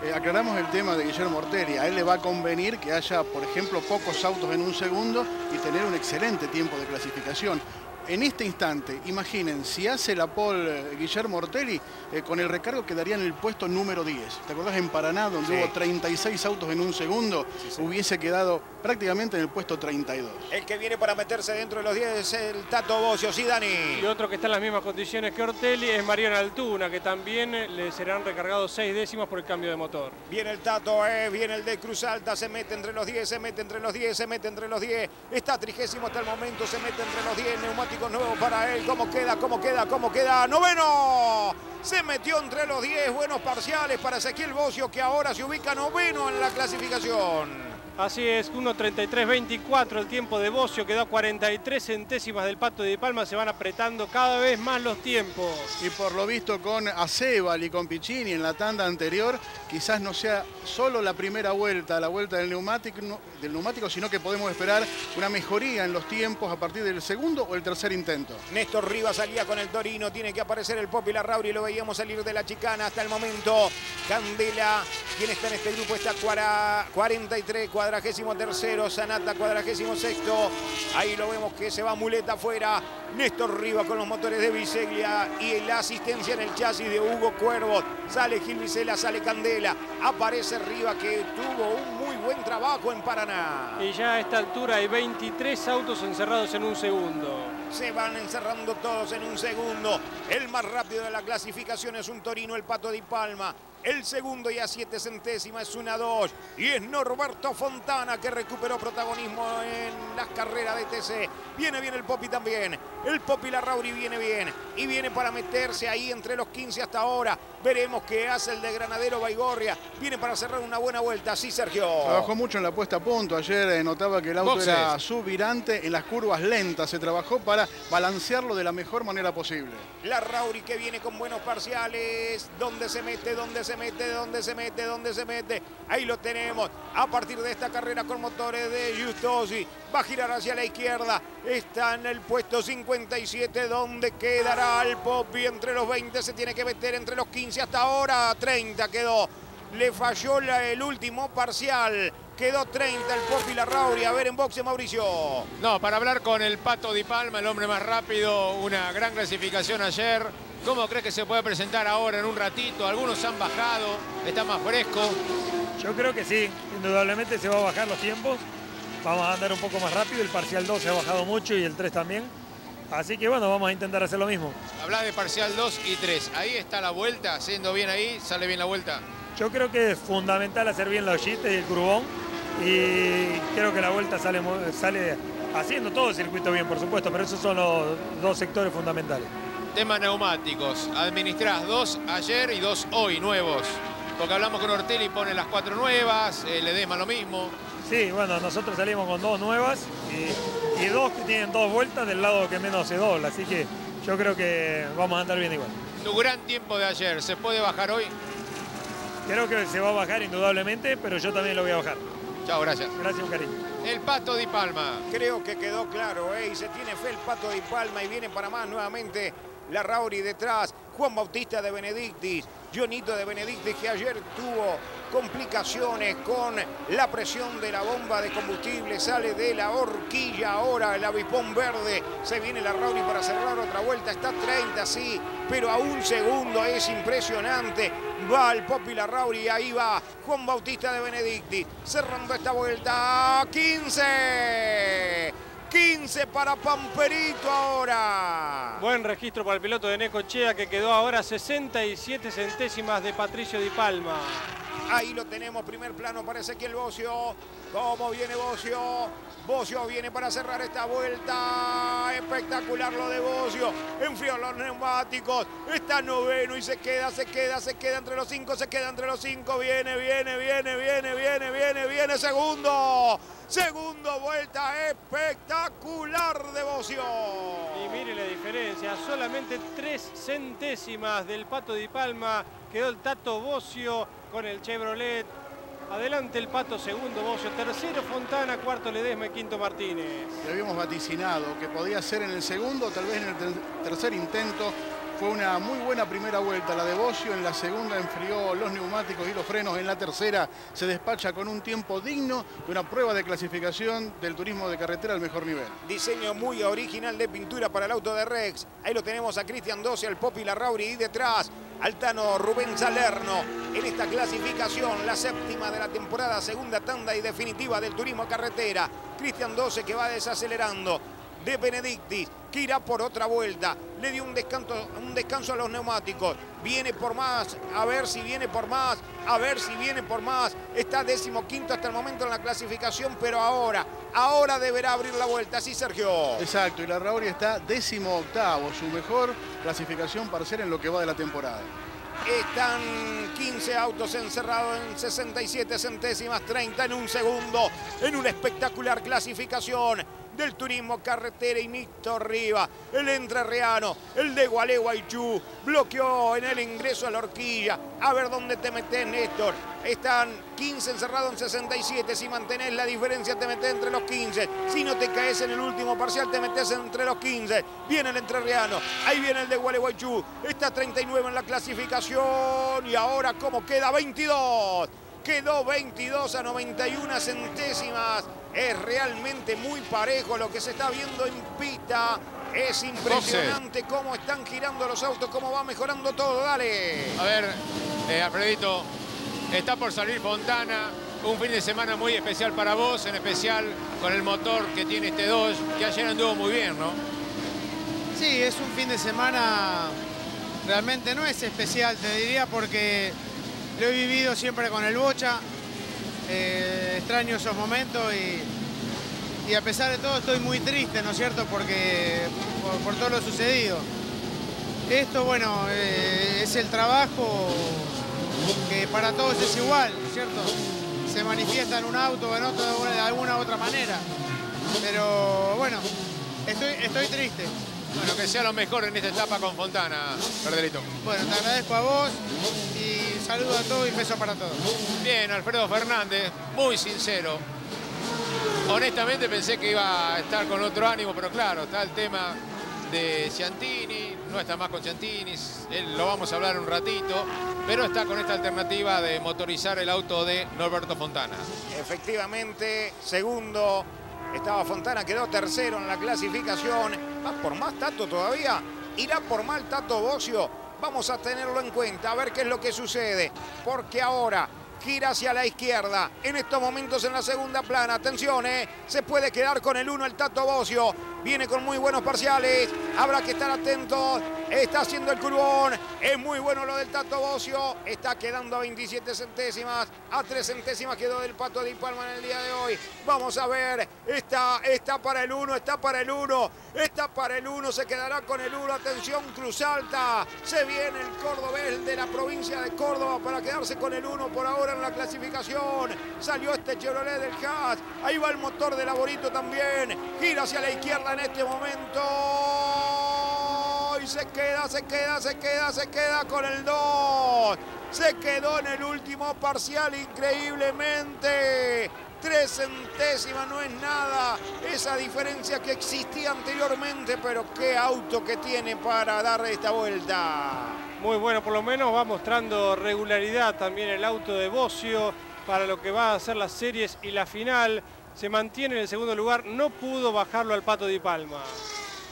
Eh, aclaramos el tema de Guillermo Ortelli. A él le va a convenir que haya, por ejemplo, pocos autos en un segundo y tener un excelente tiempo de clasificación. En este instante, imaginen, si hace la pole Guillermo Ortelli, eh, con el recargo quedaría en el puesto número diez. ¿Te acordás en Paraná, donde sí. hubo treinta y seis autos en un segundo? Sí, sí. Hubiese quedado prácticamente en el puesto treinta y dos. El que viene para meterse dentro de los diez es el Tato Bocio, sí, Dani. Y otro que está en las mismas condiciones que Ortelli es Mariano Altuna, que también le serán recargados seis décimas por el cambio de motor. Viene el Tato, eh, viene el de Cruz Alta, se mete entre los diez, se mete entre los diez, se mete entre los diez. Está trigésimo hasta el momento, se mete entre los diez, neumático nuevo para él, cómo queda, cómo queda, cómo queda, noveno, se metió entre los diez, buenos parciales para Ezequiel Bocio, que ahora se ubica noveno en la clasificación. Así es, uno treinta y tres veinticuatro el tiempo de Bocio, quedó a cuarenta y tres centésimas del Pato de Palma, se van apretando cada vez más los tiempos. Y por lo visto con Acebal y con Piccini en la tanda anterior, quizás no sea solo la primera vuelta, la vuelta del neumático, no, del neumático, sino que podemos esperar una mejoría en los tiempos a partir del segundo o el tercer intento. Néstor Riva salía con el Torino, tiene que aparecer el Popi Larrauri, lo veíamos salir de la chicana hasta el momento. Candela, quien está en este grupo, está cuarenta y tres, cuarenta. Cuadragésimo tercero, Zanatta cuadragésimo sexto. Ahí lo vemos que se va Muleta afuera. Néstor Riva con los motores de Biseglia y la asistencia en el chasis de Hugo Cuervo. Sale Gil Vicela, sale Candela. Aparece Riva, que tuvo un muy buen trabajo en Paraná. Y ya a esta altura hay veintitrés autos encerrados en un segundo. Se van encerrando todos en un segundo. El más rápido de la clasificación es un Torino, el Pato Di Palma. El segundo y a siete centésimas es una dos. Y es Norberto Fontana, que recuperó protagonismo en las carreras de T C. Viene bien el Popi también. El Popi Larrauri viene bien. Y viene para meterse ahí entre los quince hasta ahora. Veremos qué hace el de Granadero Baigorria. Viene para cerrar una buena vuelta. Sí, Sergio. Trabajó mucho en la puesta a punto. Ayer notaba que el auto Boxes. Era subirante en las curvas lentas. Se trabajó para balancearlo de la mejor manera posible. Larrauri, que viene con buenos parciales. ¿Dónde se mete? ¿Dónde se se mete, dónde se mete, dónde se mete? Ahí lo tenemos. A partir de esta carrera con motores de Giustosi, va a girar hacia la izquierda. Está en el puesto cincuenta y siete, donde quedará el Popi entre los veinte. Se tiene que meter entre los quince hasta ahora. treinta quedó. Le falló la, el último parcial. Quedó treinta el Popi Larrauri. A ver en boxe, Mauricio. No, para hablar con el Pato Di Palma, el hombre más rápido. Una gran clasificación ayer. ¿Cómo crees que se puede presentar ahora en un ratito? Algunos han bajado, está más fresco. Yo creo que sí, indudablemente se va a bajar los tiempos. Vamos a andar un poco más rápido, el parcial dos se ha bajado mucho y el tres también. Así que bueno, vamos a intentar hacer lo mismo. Hablás de parcial dos y tres, ahí está la vuelta, haciendo bien ahí, sale bien la vuelta. Yo creo que es fundamental hacer bien la ollita y el curvón. Y creo que la vuelta sale, sale haciendo todo el circuito bien, por supuesto, pero esos son los dos sectores fundamentales. Tema neumáticos, administrás dos ayer y dos hoy nuevos, porque hablamos con Ortelli y pone las cuatro nuevas, eh, Ledesma lo mismo. Sí, bueno, nosotros salimos con dos nuevas y, y dos que tienen dos vueltas del lado que menos se dobla, así que yo creo que vamos a andar bien igual. Tu gran tiempo de ayer, ¿se puede bajar hoy? Creo que se va a bajar indudablemente, pero yo también lo voy a bajar. Chao, gracias. Gracias, un cariño. El Pato Di Palma. Creo que quedó claro, ¿eh? Y se tiene fe el Pato Di Palma y viene para más nuevamente. Larrauri detrás, Juan Bautista de Benedictis, Jonito de Benedictis, que ayer tuvo complicaciones con la presión de la bomba de combustible, sale de la horquilla ahora el avispón verde, se viene Larrauri para cerrar otra vuelta, está treinta, sí, pero a un segundo, es impresionante, va el Popi Larrauri, ahí va Juan Bautista de Benedictis, cerrando esta vuelta, quince... quince para Pamperito ahora. Buen registro para el piloto de Necochea, que quedó ahora a sesenta y siete centésimas de Patricio Di Palma. Ahí lo tenemos, primer plano para Ezequiel Bocio. ¿Cómo viene Bocio? Bocio viene para cerrar esta vuelta. Espectacular lo de Bocio. Enfrió los neumáticos. Está noveno y se queda, se queda, se queda entre los cinco, se queda entre los cinco. Viene, viene, viene, viene, viene, viene, viene. Segundo. Segundo vuelta espectacular de Bocio. Y mire la diferencia. Solamente tres centésimas del Pato Di Palma. Quedó el Tato Bocio con el Chevrolet. Adelante el Pato, segundo Bocio, tercero Fontana, cuarto Ledesma y quinto Martínez. Lo habíamos vaticinado, que podía ser en el segundo, tal vez en el ter tercer intento. Fue una muy buena primera vuelta la de Bocio, en la segunda enfrió los neumáticos y los frenos, en la tercera se despacha con un tiempo digno de una prueba de clasificación del turismo de carretera al mejor nivel. Diseño muy original de pintura para el auto de Rex. Ahí lo tenemos a Cristian Doce, al Popi Larrauri y detrás Altano Rubén Salerno en esta clasificación, la séptima de la temporada, segunda tanda y definitiva del turismo carretera. Cristian Doce que va desacelerando, de Benedictis, que irá por otra vuelta, le dio un descanso, un descanso a los neumáticos, viene por más, a ver si viene por más, a ver si viene por más, está decimoquinto hasta el momento en la clasificación, pero ahora, ahora deberá abrir la vuelta, sí, Sergio. Exacto, y Larrauri está décimo octavo, su mejor clasificación parcial en lo que va de la temporada. Están quince autos encerrados en sesenta y siete centésimas, treinta en un segundo, en una espectacular clasificación del turismo carretera. Y Néstor Riva, el entrerriano, el de Gualeguaychú, bloqueó en el ingreso a la horquilla. A ver dónde te metés, Néstor. Están quince encerrados en sesenta y siete. Si mantenés la diferencia, te metés entre los quince. Si no te caes en el último parcial, te metés entre los quince. Viene el entrerriano. Ahí viene el de Gualeguaychú. Está treinta y nueve en la clasificación. Y ahora, ¿cómo queda? veintidós. Quedó veintidós a noventa y una centésimas. Es realmente muy parejo lo que se está viendo en pista. Es impresionante cómo están girando los autos, cómo va mejorando todo. Dale. A ver, eh, Alfredito, está por salir Fontana. Un fin de semana muy especial para vos, en especial con el motor que tiene este Dodge, que ayer anduvo muy bien, ¿no? Sí, es un fin de semana, realmente no es especial, te diría, porque lo he vivido siempre con el Bocha. Eh, extraño esos momentos y, y a pesar de todo estoy muy triste, ¿no es cierto? Porque por, por todo lo sucedido. Esto, bueno, eh, es el trabajo que para todos es igual, ¿no es cierto? Se manifiesta en un auto o en otro de alguna otra manera. Pero bueno, estoy, estoy triste. Bueno, que sea lo mejor en esta etapa con Fontana, Perderito. Bueno, te agradezco a vos y saludo a todos y beso para todos. Bien, Alfredo Fernández, muy sincero. Honestamente pensé que iba a estar con otro ánimo, pero claro, está el tema de Giannini, no está más con Giannini, él lo vamos a hablar un ratito, pero está con esta alternativa de motorizar el auto de Norberto Fontana. Efectivamente, segundo estaba Fontana, quedó tercero en la clasificación. ¿Va por más Tato todavía? ¿Irá por mal Tato Bocio? Vamos a tenerlo en cuenta, a ver qué es lo que sucede. Porque ahora gira hacia la izquierda. En estos momentos en la segunda plana. Atención, eh, se puede quedar con el uno el Tato Bocio. Viene con muy buenos parciales. Habrá que estar atentos. Está haciendo el curvón. Es muy bueno lo del Tato Bocio. Está quedando a veintisiete centésimas. A tres centésimas quedó del Pato Di Palma en el día de hoy. Vamos a ver. Está, está para el uno. Está para el uno. Está para el uno. Se quedará con el uno. Atención, Cruz Alta. Se viene el cordobés de la provincia de Córdoba para quedarse con el uno por ahora en la clasificación. Salió este Chevrolet del Haas. Ahí va el motor de Laborito también. Gira hacia la izquierda en este momento y se queda, se queda, se queda, se queda con el dos. Se quedó en el último parcial increíblemente. Tres centésimas no es nada. Esa diferencia que existía anteriormente, pero qué auto que tiene para dar esta vuelta. Muy bueno, por lo menos va mostrando regularidad también el auto de Bocio para lo que va a ser las series y la final. Se mantiene en el segundo lugar, no pudo bajarlo al Pato Di Palma.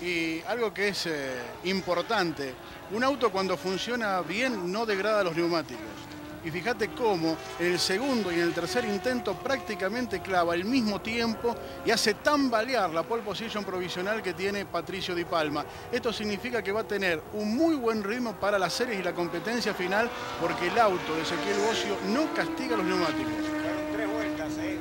Y algo que es eh, importante, un auto cuando funciona bien no degrada los neumáticos. Y fíjate cómo en el segundo y en el tercer intento prácticamente clava el mismo tiempo y hace tambalear la pole position provisional que tiene Patricio Di Palma. Esto significa que va a tener un muy buen ritmo para las series y la competencia final, porque el auto de Ezequiel Bocio no castiga los neumáticos. Fueron tres vueltas, ¿eh?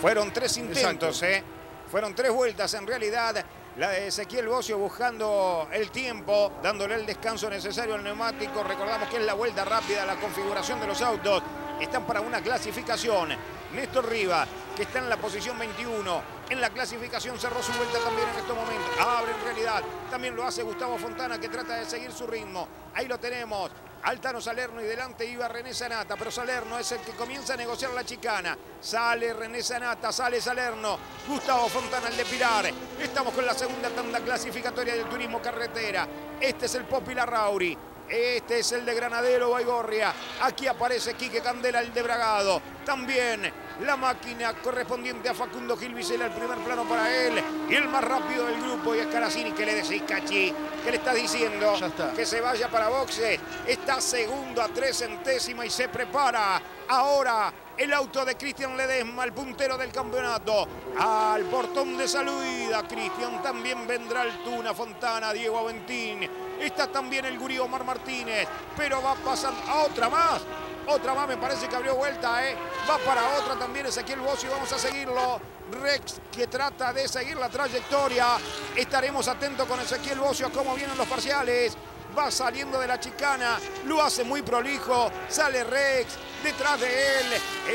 Fueron tres intentos, ¿eh? Fueron tres vueltas en realidad. La de Ezequiel Bocio buscando el tiempo, dándole el descanso necesario al neumático. Recordamos que es la vuelta rápida, la configuración de los autos. Están para una clasificación. Néstor Riva, que está en la posición veintiuno. En la clasificación cerró su vuelta también en este momento. Abre en realidad. También lo hace Gustavo Fontana, que trata de seguir su ritmo. Ahí lo tenemos. Altano Salerno y delante iba René Zanatta, pero Salerno es el que comienza a negociar la chicana. Sale René Zanatta, sale Salerno, Gustavo Fontana el de Pilar. Estamos con la segunda tanda clasificatoria del turismo carretera. Este es el Popi Larrauri, este es el de Granadero Baigorria. Aquí aparece Quique Candela, el de Bragado. También la máquina correspondiente a Facundo Gil Vicela, el primer plano para él. Y el más rápido del grupo, y es Caracini. ¿Qué le decís, Cachi? ¿Qué le estás diciendo? Ya está. Que se vaya para boxes. Está segundo a tres centésimas y se prepara. Ahora el auto de Cristian Ledesma, el puntero del campeonato. Al portón de salida, Cristian. También vendrá el Tuna, Fontana, Diego Aventín. Está también el Guri Omar Martínez. Pero va pasando a otra más. Otra más, me parece que abrió vuelta, ¿eh? Va para otra también Ezequiel Bocio, vamos a seguirlo. Rex, que trata de seguir la trayectoria. Estaremos atentos con Ezequiel Bocio a cómo vienen los parciales. Va saliendo de la chicana, lo hace muy prolijo. Sale Rex, detrás de él.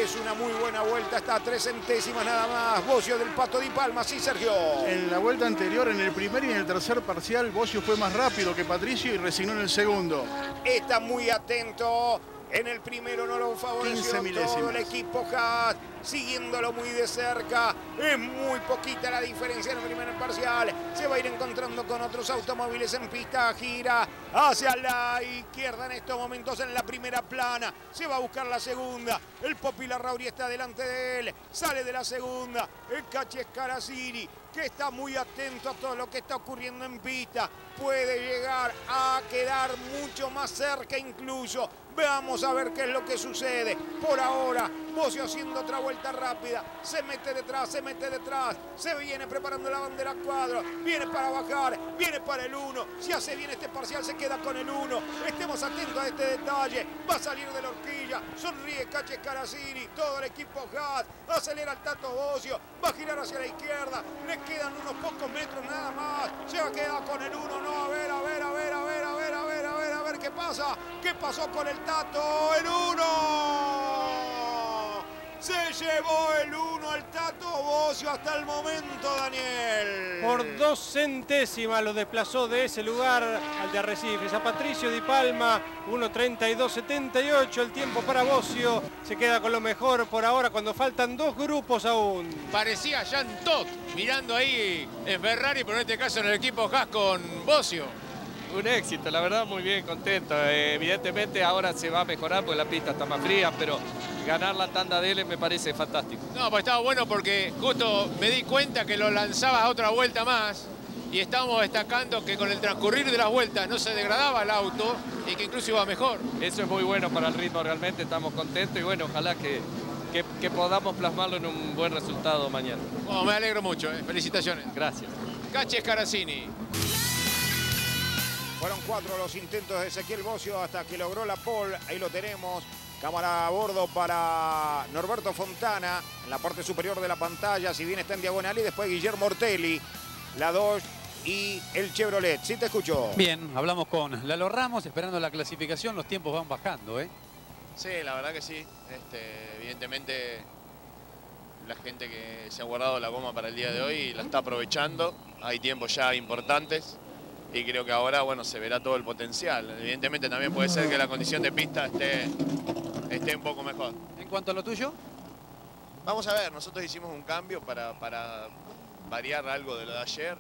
Es una muy buena vuelta, está a tres centésimas nada más. Bocio del Pato Di Palma, sí, Sergio. En la vuelta anterior, en el primer y en el tercer parcial, Bocio fue más rápido que Patricio y resignó en el segundo. Está muy atento. En el primero no lo favoreció todo el equipo Haas, siguiéndolo muy de cerca. Es muy poquita la diferencia en el primer parcial. Se va a ir encontrando con otros automóviles en pista, gira hacia la izquierda en estos momentos en la primera plana. Se va a buscar la segunda. El Popi Larrauri está delante de él. Sale de la segunda. El Cachi Scaracini, que está muy atento a todo lo que está ocurriendo en pista. Puede llegar a quedar mucho más cerca incluso. Veamos a ver qué es lo que sucede. Por ahora, Bocio haciendo otra vuelta rápida. Se mete detrás, se mete detrás. Se viene preparando la bandera a cuadro. Viene para bajar, viene para el uno. Si hace bien este parcial, se queda con el uno. Estemos atentos a este detalle. Va a salir de la horquilla. Sonríe Cache Caracini. Todo el equipo Haas. Acelera el Tato Bocio. Va a girar hacia la izquierda. Le quedan unos pocos metros nada más. Se va a quedar con el uno. No, a ver, a ver, a ver, a ver, a ver, a ver, a ver, a ver qué pasa. ¿Qué pasó con el Tato? ¡El uno! Se llevó el uno al Tato Bocio hasta el momento, Daniel. Por dos centésimas lo desplazó de ese lugar al de Arrecifes. A Patricio Di Palma, uno treinta y dos setenta y ocho. El tiempo para Bocio. Se queda con lo mejor por ahora cuando faltan dos grupos aún. Parecía Jean Todt mirando ahí en Ferrari, pero en este caso en el equipo Haas con Bocio. Un éxito, la verdad, muy bien, contento. Eh, evidentemente ahora se va a mejorar porque la pista está más fría, pero ganar la tanda de L me parece fantástico. No, pues estaba bueno porque justo me di cuenta que lo lanzabas a otra vuelta más y estábamos destacando que con el transcurrir de las vueltas no se degradaba el auto y que incluso iba mejor. Eso es muy bueno para el ritmo, realmente estamos contentos y bueno, ojalá que, que, que podamos plasmarlo en un buen resultado mañana. Bueno, me alegro mucho, eh. Felicitaciones. Gracias. Cache Scaracini. Fueron cuatro los intentos de Ezequiel Bocio hasta que logró la pole. Ahí lo tenemos. Cámara a bordo para Norberto Fontana. En la parte superior de la pantalla, si bien está en diagonal. Y después Guillermo Ortelli, la Dodge y el Chevrolet. ¿Sí te escucho? Bien, hablamos con Lalo Ramos. Esperando la clasificación, los tiempos van bajando, ¿eh? Sí, la verdad que sí. Este, evidentemente, la gente que se ha guardado la goma para el día de hoy la está aprovechando. Hay tiempos ya importantes. Y creo que ahora, bueno, se verá todo el potencial. Evidentemente también puede ser que la condición de pista esté, esté un poco mejor. ¿En cuanto a lo tuyo? Vamos a ver, nosotros hicimos un cambio para, para variar algo de lo de ayer.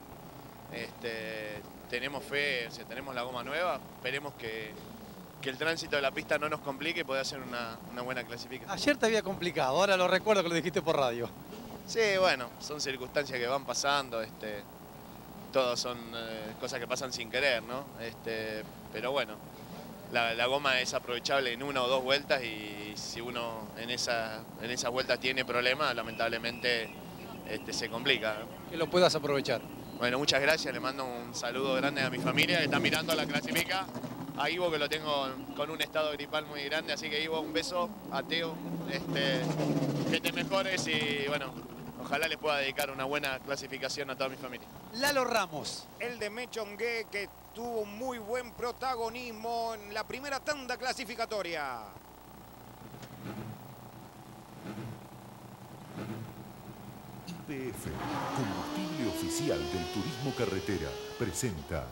Este, tenemos fe, o sea, tenemos la goma nueva. Esperemos que, que el tránsito de la pista no nos complique y poder hacer una, una buena clasificación. Ayer te había complicado, ahora lo recuerdo que lo dijiste por radio. Sí, bueno, son circunstancias que van pasando, este... Todos son eh, cosas que pasan sin querer, ¿no? Este, pero bueno, la, la goma es aprovechable en una o dos vueltas y si uno en esa, en esas vueltas tiene problemas, lamentablemente este, se complica, ¿no? Que lo puedas aprovechar. Bueno, muchas gracias, le mando un saludo grande a mi familia que está mirando a la clasifica. A Ivo, que lo tengo con un estado gripal muy grande, así que Ivo, un beso, a Teo, este, que te mejores y bueno, ojalá le pueda dedicar una buena clasificación a toda mi familia. Lalo Ramos. El de Mechongué, que tuvo muy buen protagonismo en la primera tanda clasificatoria. I P F, combustible oficial del turismo carretera, presenta.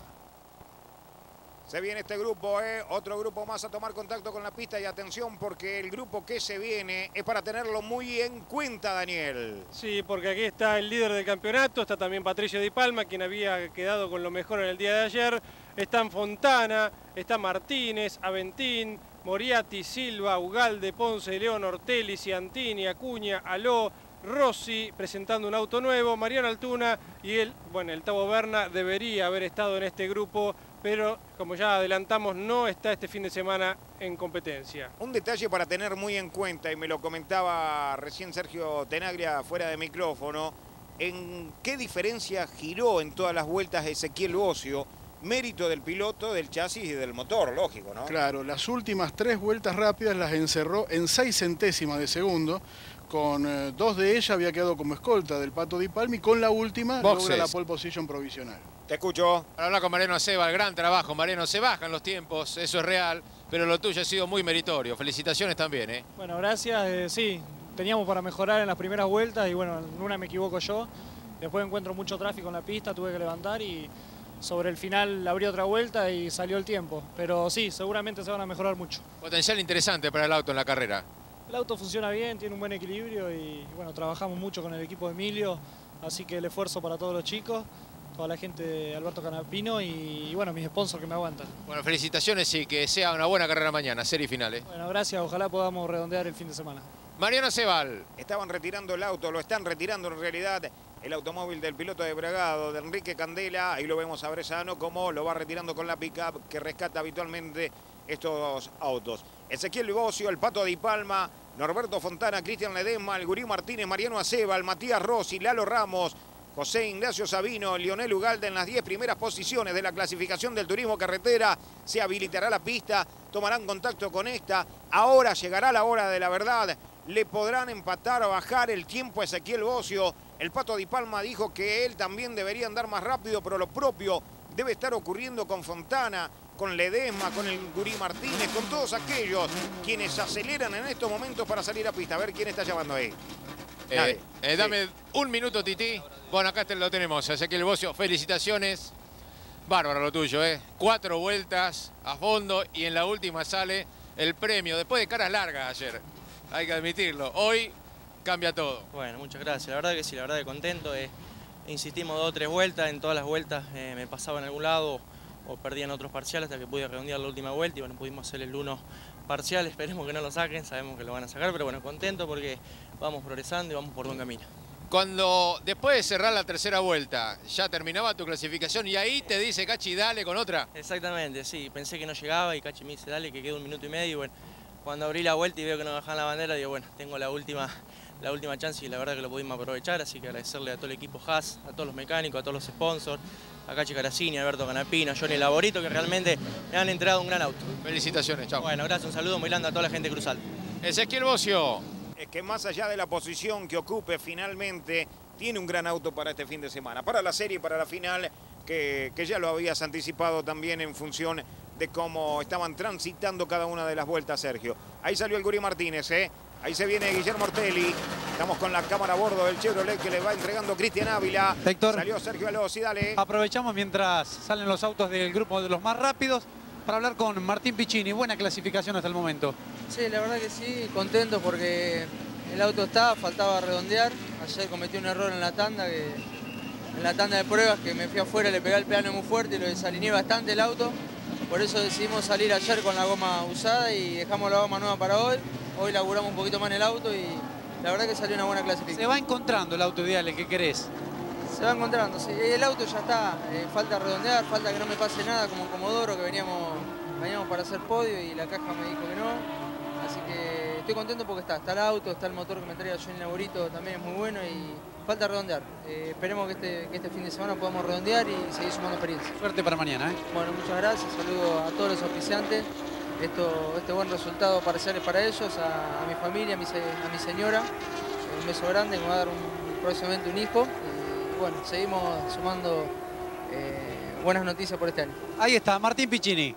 Se viene este grupo, ¿eh? Otro grupo más a tomar contacto con la pista y atención porque el grupo que se viene es para tenerlo muy en cuenta, Daniel. Sí, porque aquí está el líder del campeonato, está también Patricio Di Palma, quien había quedado con lo mejor en el día de ayer. Están Fontana, está Martínez, Aventín, Moriati, Silva, Ugalde, Ponce de León, Ortelli, Ciantini, Acuña, Aló, Rossi presentando un auto nuevo, Mariano Altuna y el, bueno, el Tavo Berna debería haber estado en este grupo, pero como ya adelantamos no está este fin de semana en competencia. Un detalle para tener muy en cuenta, y me lo comentaba recién Sergio Tenaglia fuera de micrófono, en qué diferencia giró en todas las vueltas Ezequiel Bocio, mérito del piloto, del chasis y del motor, lógico, ¿no? Claro, las últimas tres vueltas rápidas las encerró en seis centésimas de segundo, con eh, dos de ellas había quedado como escolta del Pato Di Palma y con la última Boxes. Logra la pole position provisional. Te escucho. Habla con Mariano Acebal, gran trabajo, Mariano, se bajan los tiempos, eso es real, pero lo tuyo ha sido muy meritorio, felicitaciones también, ¿eh? Bueno, gracias, eh, sí, teníamos para mejorar en las primeras vueltas y bueno, en una me equivoco yo, después encuentro mucho tráfico en la pista, tuve que levantar y sobre el final abrí otra vuelta y salió el tiempo, pero sí, seguramente se van a mejorar mucho. Potencial interesante para el auto en la carrera. El auto funciona bien, tiene un buen equilibrio y bueno, trabajamos mucho con el equipo de Emilio, así que el esfuerzo para todos los chicos, toda la gente de Alberto Canapino y, y bueno, mis sponsors que me aguantan. Bueno, felicitaciones y que sea una buena carrera mañana, serie final, ¿eh? Bueno, gracias, ojalá podamos redondear el fin de semana. Mariano Acebal. Estaban retirando el auto, lo están retirando en realidad el automóvil del piloto de Bragado, de Enrique Candela, ahí lo vemos a Brezano como lo va retirando con la pick-up que rescata habitualmente estos autos. Ezequiel Bocio, el Pato Di Palma, Norberto Fontana, Cristian Ledesma, el Guri Martínez, Mariano Acebal, Matías Rossi, Lalo Ramos, José Ignacio Sabino, Lionel Ugalde en las diez primeras posiciones de la clasificación del turismo carretera. Se habilitará la pista, tomarán contacto con esta. Ahora llegará la hora de la verdad. Le podrán empatar o bajar el tiempo a Ezequiel Bocio. El Pato Di Palma dijo que él también debería andar más rápido, pero lo propio debe estar ocurriendo con Fontana, con Ledesma, con el Guri Martínez, con todos aquellos quienes aceleran en estos momentos para salir a pista. A ver quién está llamando ahí. Eh, eh, dame sí. un minuto, Titi. Bueno, acá te lo tenemos. Ezequiel Bocio, felicitaciones. Bárbaro lo tuyo, ¿eh? Cuatro vueltas a fondo y en la última sale el premio. Después de caras largas ayer, hay que admitirlo. Hoy cambia todo. Bueno, muchas gracias. La verdad que sí, la verdad que contento. Eh, insistimos dos o tres vueltas. En todas las vueltas eh, me pasaba en algún lado o perdían otros parciales hasta que pude redondear la última vuelta y bueno, pudimos hacer el uno parcial, esperemos que no lo saquen, sabemos que lo van a sacar, pero bueno, contento porque vamos progresando y vamos por buen camino. Cuando después de cerrar la tercera vuelta ya terminaba tu clasificación y ahí te dice Cachi, dale con otra. Exactamente, sí, pensé que no llegaba y Cachi me dice dale que queda un minuto y medio y bueno, cuando abrí la vuelta y veo que no bajan la bandera, digo bueno, tengo la última, la última chance y la verdad que lo pudimos aprovechar, así que agradecerle a todo el equipo Haas, a todos los mecánicos, a todos los sponsors, a Cachi Caracini, a Alberto Canapino, a Johnny Laborito, que realmente me han entregado un gran auto. Felicitaciones, chao. Bueno, gracias, un saludo muy grande a toda la gente cruzal. Ezequiel Bocio. Es que más allá de la posición que ocupe finalmente, tiene un gran auto para este fin de semana, para la serie y para la final, que, que ya lo habías anticipado también en función de cómo estaban transitando cada una de las vueltas, Sergio. Ahí salió el Guri Martínez, ¿eh? Ahí se viene Guillermo Ortelli. Estamos con la cámara a bordo del Chevrolet que le va entregando Cristian Ávila. Héctor, salió Sergio Alossi, dale. Aprovechamos mientras salen los autos del grupo de los más rápidos para hablar con Martín Piccini. Buena clasificación hasta el momento. Sí, la verdad que sí, contento porque el auto está, faltaba redondear. Ayer cometí un error en la tanda, que, en la tanda de pruebas que me fui afuera, le pegué el pedal muy fuerte y lo desalineé bastante el auto. Por eso decidimos salir ayer con la goma usada y dejamos la goma nueva para hoy. Hoy laburamos un poquito más en el auto y la verdad que salió una buena clasificación. ¿Se va encontrando el auto ideal que querés? Se va encontrando, sí. El auto ya está. Eh, falta redondear, falta que no me pase nada como en Comodoro que veníamos Veníamos para hacer podio y la caja me dijo que no. Así que estoy contento porque está, está el auto, está el motor que me trae yo en el laborito, también es muy bueno y falta redondear. Eh, esperemos que este, que este fin de semana podamos redondear y seguir sumando experiencia. Suerte para mañana, ¿eh? Bueno, muchas gracias, saludo a todos los auspiciantes. Esto, este buen resultado parcial es para ellos, a, a mi familia, a mi, a mi señora. Un beso grande, me va a dar un, próximamente un hijo. Y bueno, seguimos sumando eh, buenas noticias por este año. Ahí está, Martín Piccini.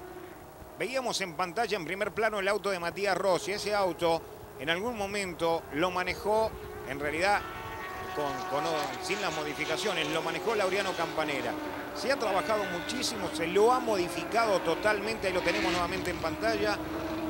Veíamos en pantalla en primer plano el auto de Matías Rossi. Ese auto en algún momento lo manejó, en realidad con, con, sin las modificaciones, lo manejó Laureano Campanera. Se ha trabajado muchísimo, se lo ha modificado totalmente. Ahí lo tenemos nuevamente en pantalla.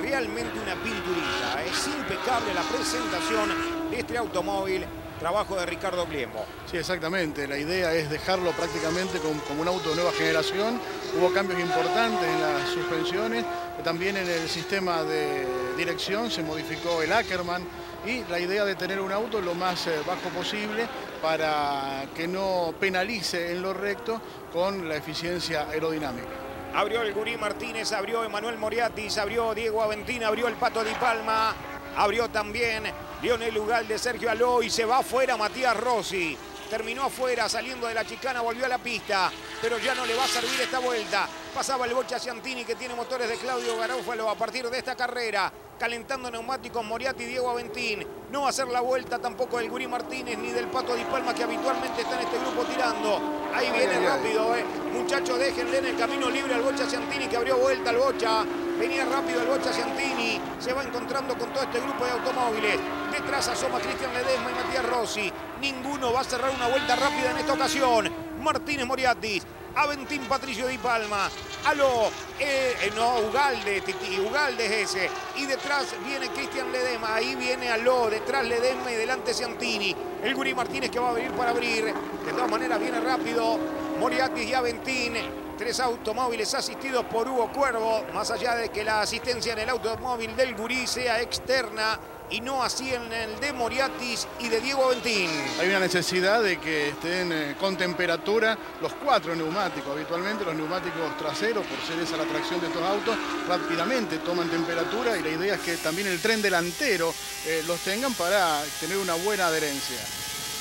Realmente una pinturita. Es impecable la presentación de este automóvil. Trabajo de Ricardo Pliembo. Sí, exactamente. La idea es dejarlo prácticamente como un auto de nueva generación. Hubo cambios importantes en las suspensiones. También en el sistema de dirección se modificó el Ackerman. Y la idea de tener un auto lo más bajo posible para que no penalice en lo recto con la eficiencia aerodinámica. Abrió el Guri Martínez, abrió Emanuel Moriati, abrió Diego Aventín, abrió el Pato Di Palma, abrió también Lionel Ugalde, Sergio Aloy, se va afuera Matías Rossi. Terminó afuera, saliendo de la chicana, volvió a la pista, pero ya no le va a servir esta vuelta. Pasaba el Bocha Ciantini, que tiene motores de Claudio Garófalo a partir de esta carrera. Calentando neumáticos Moriati y Diego Aventín. No va a hacer la vuelta tampoco del Guri Martínez ni del Pato Di Palma, que habitualmente está en este grupo tirando. Ahí viene rápido, eh. Muchachos, déjenle en el camino libre al Bocha Ciantini, que abrió vuelta al Bocha. Venía rápido el Bocha Ciantini. Se va encontrando con todo este grupo de automóviles. Detrás asoma Cristian Ledesma y Matías Rossi. Ninguno va a cerrar una vuelta rápida en esta ocasión. Martínez Moriatis, Aventín Patricio Di Palma, Aló, eh, eh, no, Ugalde, Titi, Ugalde es ese. Y detrás viene Cristian Ledesma, ahí viene Aló, detrás Ledesma y delante Ciantini. El Guri Martínez que va a venir para abrir. De todas maneras viene rápido Moriatis y Aventín. Tres automóviles asistidos por Hugo Cuervo. Más allá de que la asistencia en el automóvil del Guri sea externa, y no así en el de Moriatis y de Diego Aventín. Hay una necesidad de que estén eh, con temperatura los cuatro neumáticos. Habitualmente los neumáticos traseros, por ser esa la tracción de estos autos, rápidamente toman temperatura y la idea es que también el tren delantero eh, los tengan para tener una buena adherencia.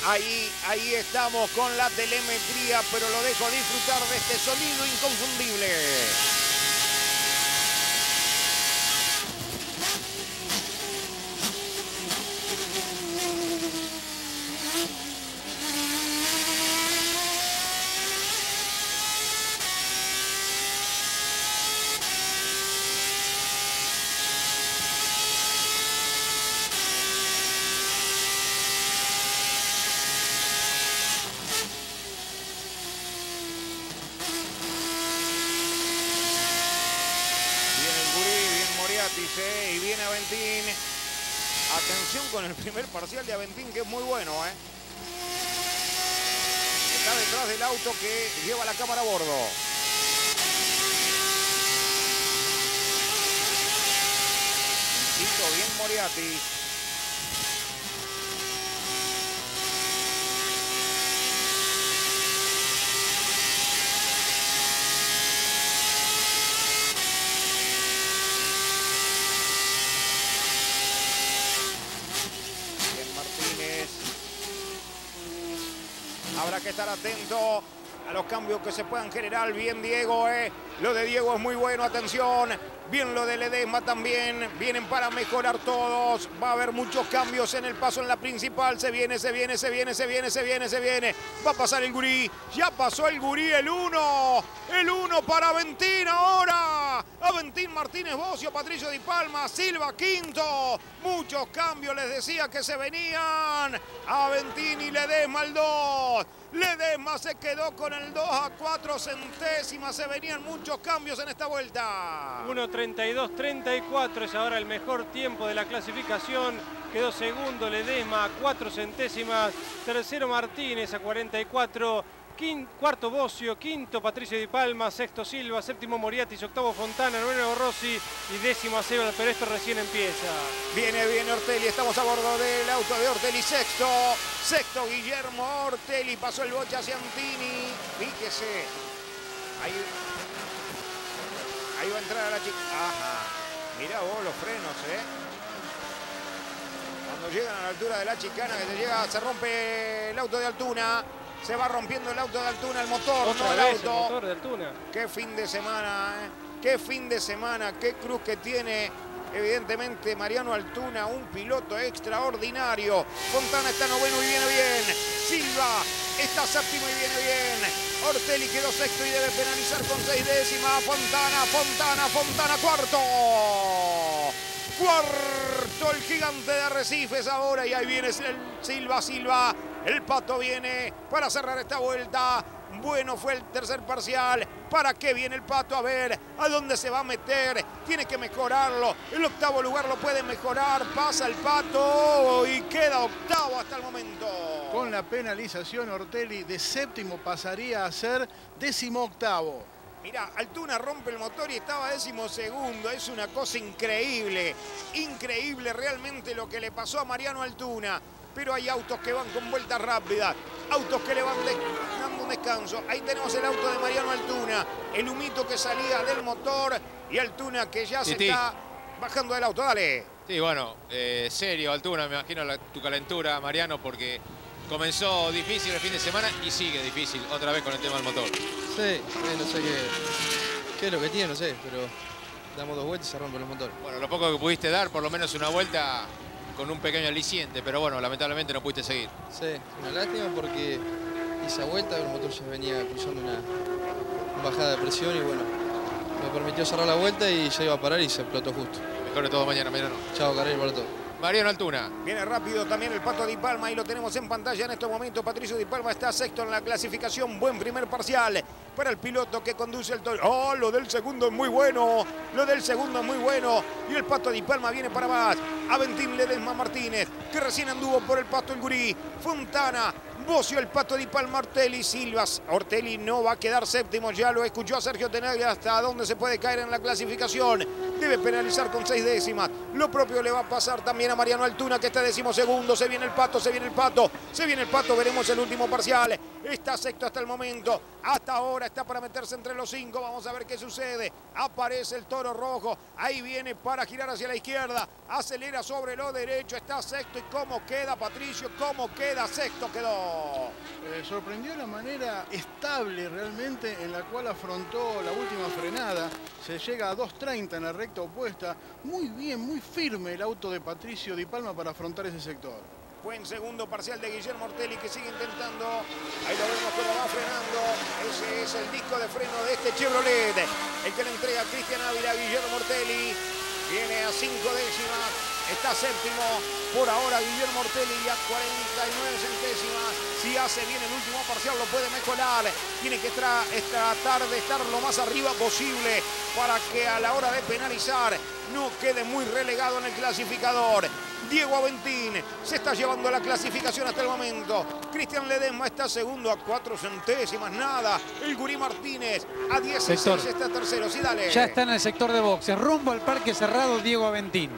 Ahí, ahí estamos con la telemetría, pero lo dejo disfrutar de este sonido inconfundible. Y viene Aventín. Atención con el primer parcial de Aventín, que es muy bueno, ¿eh? Está detrás del auto que lleva la cámara a bordo. Insisto, bien Moriati. Habrá que estar atento a los cambios que se puedan generar. Bien Diego, eh. Lo de Diego es muy bueno, atención. Bien lo de Ledesma también. Vienen para mejorar todos. Va a haber muchos cambios en el paso en la principal. Se viene, se viene, se viene, se viene, se viene, se viene. Va a pasar el Guri. Ya pasó el Guri, el uno. El uno para Aventín ahora. Aventín, Martínez, Bocio, Patricio Di Palma, Silva, quinto. Muchos cambios, les decía que se venían. Aventín y Ledesma al dos. Ledesma se quedó con el dos a cuatro centésimas. Se venían muchos cambios en esta vuelta. uno treinta y dos treinta y cuatro es ahora el mejor tiempo de la clasificación. Quedó segundo Ledesma a cuatro centésimas. Tercero Martínez a cuarenta y cuatro. Quinto, cuarto Bocio, quinto Patricio Di Palma, sexto Silva, séptimo Moriatis, octavo Fontana, noveno Rossi y décimo Acebal, pero esto recién empieza. Viene, viene Ortelli, estamos a bordo del auto de Ortelli, sexto, sexto Guillermo Ortelli, pasó el Bocha Ciantini, fíjese, ahí Ahí va a entrar a la chica. Ajá. Mirá vos los frenos, ¿eh? Cuando llegan a la altura de la chicana, que se llega, se rompe el auto de Altuna. Se va rompiendo el auto de Altuna, el motor, Otra no el auto. El motor de Altuna. Qué fin de semana, ¿eh? Qué fin de semana, qué cruz que tiene. Evidentemente Mariano Altuna, un piloto extraordinario. Fontana está noveno y viene bien. Silva está séptimo y viene bien. Ortelli quedó sexto y debe penalizar con seis décimas. Fontana, Fontana, Fontana, cuarto. Cuarto el gigante de Arrecifes ahora. Y ahí viene Silva, Silva. El Pato viene para cerrar esta vuelta. Bueno, fue el tercer parcial. ¿Para qué viene el Pato? A ver, ¿a dónde se va a meter? Tiene que mejorarlo. El octavo lugar lo puede mejorar. Pasa el Pato y queda octavo hasta el momento. Con la penalización, Ortelli de séptimo pasaría a ser décimo octavo. Mirá, Altuna rompe el motor y estaba décimo segundo. Es una cosa increíble. Increíble realmente lo que le pasó a Mariano Altuna. Pero hay autos que van con vueltas rápidas, autos que le van dando un descanso. Ahí tenemos el auto de Mariano Altuna, el humito que salía del motor y Altuna que ya se sí, está tí. bajando del auto. Dale. Sí, bueno, eh, serio Altuna, me imagino la, tu calentura, Mariano, porque comenzó difícil el fin de semana y sigue difícil otra vez con el tema del motor. Sí, eh, no sé qué, qué es lo que tiene, no sé, pero damos dos vueltas y se rompen los motores. Bueno, lo poco que pudiste dar, por lo menos una vuelta con un pequeño aliciente, pero bueno, lamentablemente no pudiste seguir. Sí, una lástima porque esa vuelta el motor ya venía cruzando una bajada de presión y bueno, me permitió cerrar la vuelta y ya iba a parar y se explotó justo. Mejor de todo mañana, mañana no. Chao, Carril, para todo. Mariano Altuna. Viene rápido también el Pato Di Palma y lo tenemos en pantalla en este momento. Patricio Di Palma está sexto en la clasificación. Buen primer parcial para el piloto que conduce el Toyota. ¡Oh, lo del segundo es muy bueno! Lo del segundo es muy bueno. Y el Pato Di Palma viene para más. Aventín, Ledesma, Martínez, que recién anduvo por el Pato el Gurí. Fontana, Bocio, el Pato Di Palma, Ortelli, Silvas. Ortelli no va a quedar séptimo. Ya lo escuchó a Sergio Tenaglia hasta dónde se puede caer en la clasificación. Debe penalizar con seis décimas. Lo propio le va a pasar también a Mariano Altuna, que está decimosegundo. Se viene el Pato, se viene el Pato, se viene el Pato. Veremos el último parcial. Está sexto hasta el momento. Hasta ahora está para meterse entre los cinco. Vamos a ver qué sucede. Aparece el toro rojo. Ahí viene para girar hacia la izquierda. Acelera sobre lo derecho. Está sexto. ¿Y cómo queda, Patricio? ¿Cómo queda? Sexto quedó. Eh, sorprendió la manera estable realmente en la cual afrontó la última frenada. Se llega a dos treinta en la recta opuesta. Muy bien, muy firme el auto de Patricio Di Palma para afrontar ese sector. Buen segundo parcial de Guillermo Ortelli, que sigue intentando. Ahí lo vemos que lo va frenando. Ese es el disco de freno de este Chevrolet, el que le entrega Cristian Ávila a Guillermo Ortelli. Viene a cinco décimas, está séptimo por ahora Guillermo Ortelli a cuarenta y nueve centésimas. Si hace bien el último parcial lo puede mejorar. Tiene que tra tratar de estar lo más arriba posible para que a la hora de penalizar no quede muy relegado en el clasificador. Diego Aventín se está llevando la clasificación hasta el momento. Cristian Ledesma está segundo a cuatro centésimas, nada. El Guri Martínez a diez está tercero. Sí, dale. Ya está en el sector de boxes, rumbo al parque cerrado Diego Aventín.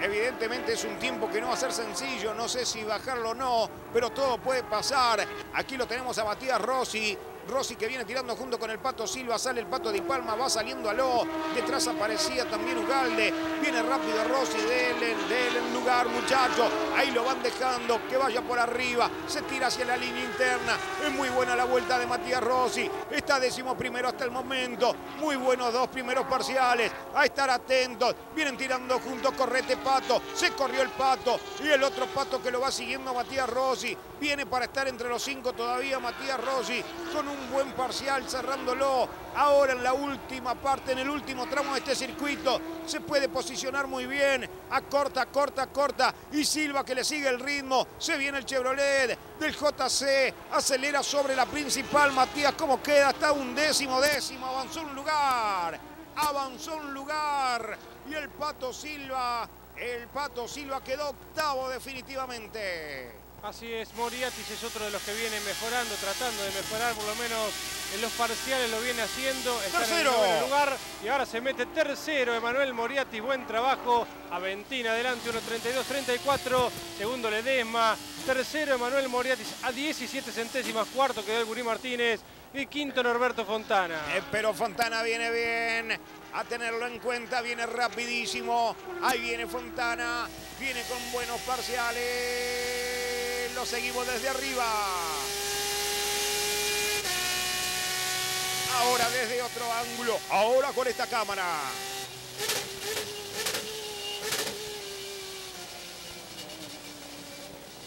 Evidentemente es un tiempo que no va a ser sencillo. No sé si bajarlo o no, pero todo puede pasar. Aquí lo tenemos a Matías Rossi. Rossi que viene tirando junto con el Pato Silva, sale el Pato Di Palma, va saliendo Aló, detrás aparecía también Ugalde, viene rápido Rossi, denle, denle el lugar muchachos, ahí lo van dejando, que vaya por arriba, se tira hacia la línea interna, es muy buena la vuelta de Matías Rossi, está décimo primero hasta el momento, muy buenos dos primeros parciales, a estar atentos, vienen tirando juntos, correte Pato, se corrió el Pato, y el otro Pato que lo va siguiendo Matías Rossi, viene para estar entre los cinco todavía Matías Rossi, con un Un buen parcial cerrándolo. Ahora en la última parte, en el último tramo de este circuito, se puede posicionar muy bien. Acorta, corta, corta. Y Silva que le sigue el ritmo. Se viene el Chevrolet del J C. Acelera sobre la principal. Matías, ¿cómo queda? Está un décimo, décimo. Avanzó un lugar. Avanzó un lugar. Y el Pato Silva, el Pato Silva quedó octavo definitivamente. Así es, Moriati es otro de los que viene mejorando, tratando de mejorar, por lo menos en los parciales lo viene haciendo. Está tercero en el lugar y ahora se mete tercero, Emanuel Moriati, buen trabajo. Aventín adelante, uno treinta y dos treinta y cuatro, segundo Ledesma, Tercero, Emanuel Moriati a diecisiete centésimas. Cuarto quedó el Guri Martínez. Y quinto, Norberto Fontana. Eh, pero Fontana viene bien. A tenerlo en cuenta. Viene rapidísimo. Ahí viene Fontana. Viene con buenos parciales. Lo seguimos desde arriba. Ahora desde otro ángulo. Ahora con esta cámara.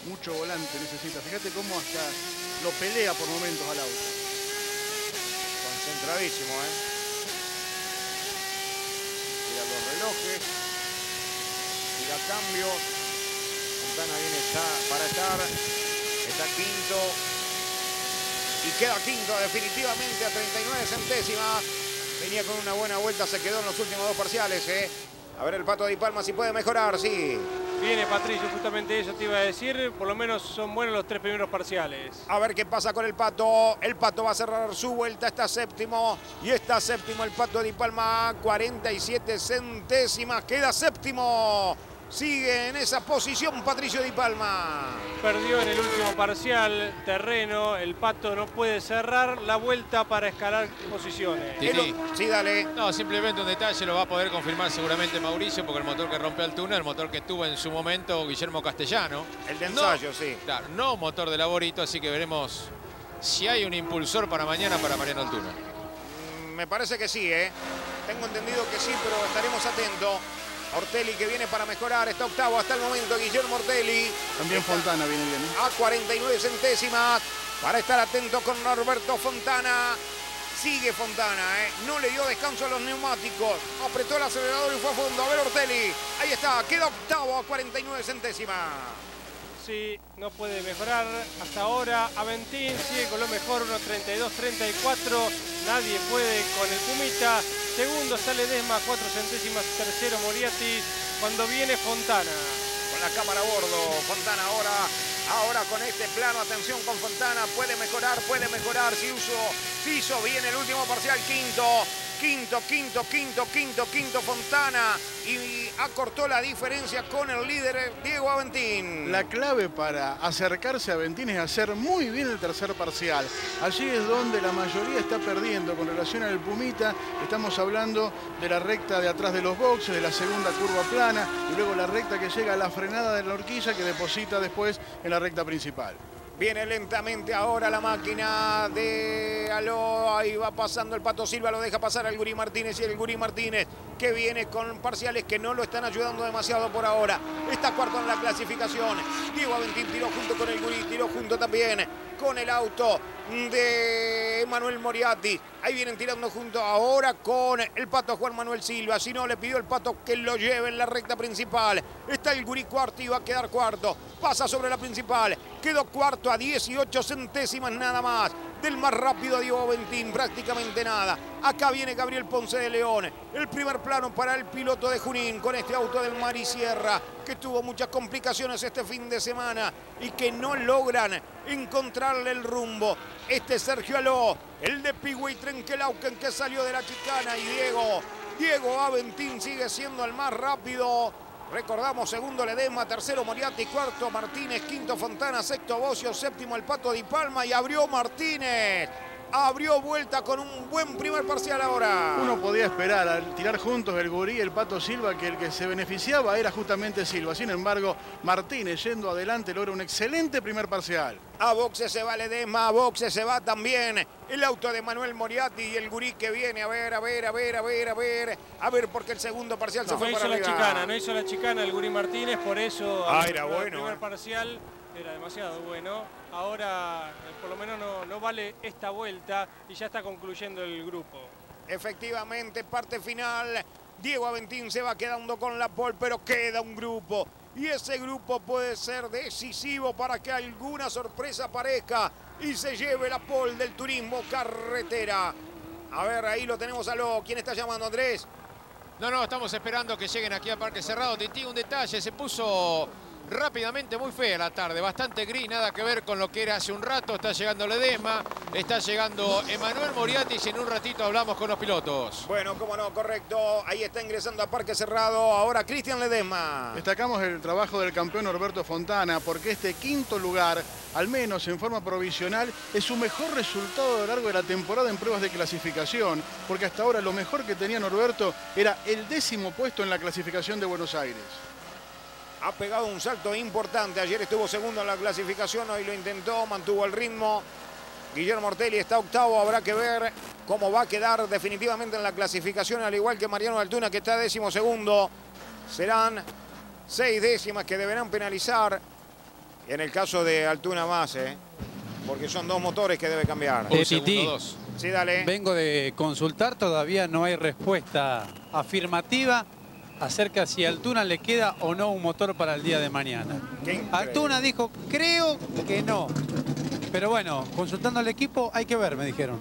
Mucho volante necesita. Fíjate cómo hasta lo pelea por momentos al auto. Concentradísimo, ¿eh? Mira los relojes. Mira cambios. Fontana viene está para estar. Está quinto. Y queda quinto definitivamente a treinta y nueve centésimas. Venía con una buena vuelta. Se quedó en los últimos dos parciales, ¿eh? A ver el Pato Di Palma si puede mejorar, sí. Viene Patricio, justamente eso te iba a decir. Por lo menos son buenos los tres primeros parciales. A ver qué pasa con el Pato. El Pato va a cerrar su vuelta. Está séptimo. Y está séptimo el Pato Di Palma. cuarenta y siete centésimas. Queda séptimo. Sigue en esa posición Patricio Di Palma. Perdió en el último parcial terreno. El Pato no puede cerrar la vuelta para escalar posiciones. Sí, sí. Sí, dale. No, simplemente un detalle lo va a poder confirmar seguramente Mauricio, porque el motor que rompe el túnel, el motor que tuvo en su momento Guillermo Castellano. El de ensayo, no, sí. Claro, no motor de laborito, así que veremos si hay un impulsor para mañana para Mariano Altuna. Mm, me parece que sí, ¿eh? Tengo entendido que sí, pero estaremos atentos. Ortelli que viene para mejorar, está octavo hasta el momento, Guillermo Ortelli. También Fontana viene bien, ¿eh? A cuarenta y nueve centésimas, para estar atento con Norberto Fontana. Sigue Fontana, ¿eh? No le dio descanso a los neumáticos, apretó el acelerador y fue a fondo. A ver Ortelli, ahí está, queda octavo a cuarenta y nueve centésimas. Sí, no puede mejorar hasta ahora. Aventín sigue con lo mejor, uno treinta y dos treinta y cuatro. Nadie puede con el Pumita. Segundo sale Ledesma, cuatro centésimas. Tercero Moriati, cuando viene Fontana. Con la cámara a bordo, Fontana ahora. Ahora con este plano, atención con Fontana. Puede mejorar, puede mejorar. Si hizo, si hizo bien el último parcial, quinto. Quinto, quinto, quinto, quinto, quinto Fontana. Y acortó la diferencia con el líder Diego Aventín. La clave para acercarse a Aventín es hacer muy bien el tercer parcial. Allí es donde la mayoría está perdiendo con relación al Pumita. Estamos hablando de la recta de atrás de los boxes, de la segunda curva plana, y luego la recta que llega a la frenada de la horquilla que deposita después en la recta principal. Viene lentamente ahora la máquina de Aló. Ahí va pasando el Pato Silva, lo deja pasar al Guri Martínez. Y el Guri Martínez que viene con parciales que no lo están ayudando demasiado por ahora. Está cuarto en la clasificación. Diego Aventín tiró junto con el Guri, tiró junto también con el auto de Emanuel Moriati. Ahí vienen tirando junto ahora con el Pato Juan Manuel Silva. Si no, le pidió el Pato que lo lleve en la recta principal. Está el Guri cuarto y va a quedar cuarto. Pasa sobre la principal. Quedó cuarto a dieciocho centésimas nada más. Del más rápido Diego Aventín, prácticamente nada. Acá viene Gabriel Ponce de León. El primer plano para el piloto de Junín con este auto del Mari Sierra, que tuvo muchas complicaciones este fin de semana y que no logran encontrarle el rumbo. Este es Sergio Aló, el de Pigüey Trenquelauquen, que salió de la chicana. Y Diego, Diego Aventín sigue siendo el más rápido. Recordamos, segundo Ledesma, tercero Moriati, cuarto Martínez, quinto Fontana, sexto Bocio, séptimo el Pato Di Palma y abrió Martínez. Abrió vuelta con un buen primer parcial ahora. Uno podía esperar al tirar juntos el Gurí y el Pato Silva que el que se beneficiaba era justamente Silva. Sin embargo, Martínez yendo adelante logra un excelente primer parcial. A boxes se va Ledesma, a boxes se va también el auto de Manuel Moriati y el Gurí que viene. A ver, a ver, a ver, a ver, a ver. A ver, porque el segundo parcial no, se fue no para arriba. No hizo la chicana, no hizo la chicana el Gurí Martínez, por eso ah, era bueno, el primer eh. parcial era demasiado bueno. Ahora por lo menos no, no vale esta vuelta y ya está concluyendo el grupo. Efectivamente, parte final. Diego Aventín se va quedando con la pole, pero queda un grupo. Y ese grupo puede ser decisivo para que alguna sorpresa aparezca y se lleve la pole del turismo carretera. A ver, ahí lo tenemos a lo... ¿Quién está llamando, Andrés? No, no, estamos esperando que lleguen aquí a Parque Cerrado. Titi, un detalle, se puso... rápidamente, muy fea la tarde, bastante gris, nada que ver con lo que era hace un rato. Está llegando Ledesma, está llegando Emanuel Moriati y en un ratito hablamos con los pilotos. Bueno, cómo no, correcto, ahí está ingresando a Parque Cerrado ahora Cristian Ledesma. Destacamos el trabajo del campeón Norberto Fontana, porque este quinto lugar, al menos en forma provisional, es su mejor resultado a lo largo de la temporada en pruebas de clasificación, porque hasta ahora lo mejor que tenía Norberto era el décimo puesto en la clasificación de Buenos Aires. Ha pegado un salto importante. Ayer estuvo segundo en la clasificación, hoy lo intentó, mantuvo el ritmo. Guillermo Ortelli está octavo, habrá que ver cómo va a quedar definitivamente en la clasificación, al igual que Mariano Altuna, que está décimo segundo. Serán seis décimas que deberán penalizar. Y en el caso de Altuna más, ¿eh? Porque son dos motores que debe cambiar. Un segundo, dos. Sí, dale. Vengo de consultar, todavía no hay respuesta afirmativa acerca si a Altuna le queda o no un motor para el día de mañana. Altuna dijo, creo que no. Pero bueno, consultando al equipo, hay que ver, me dijeron.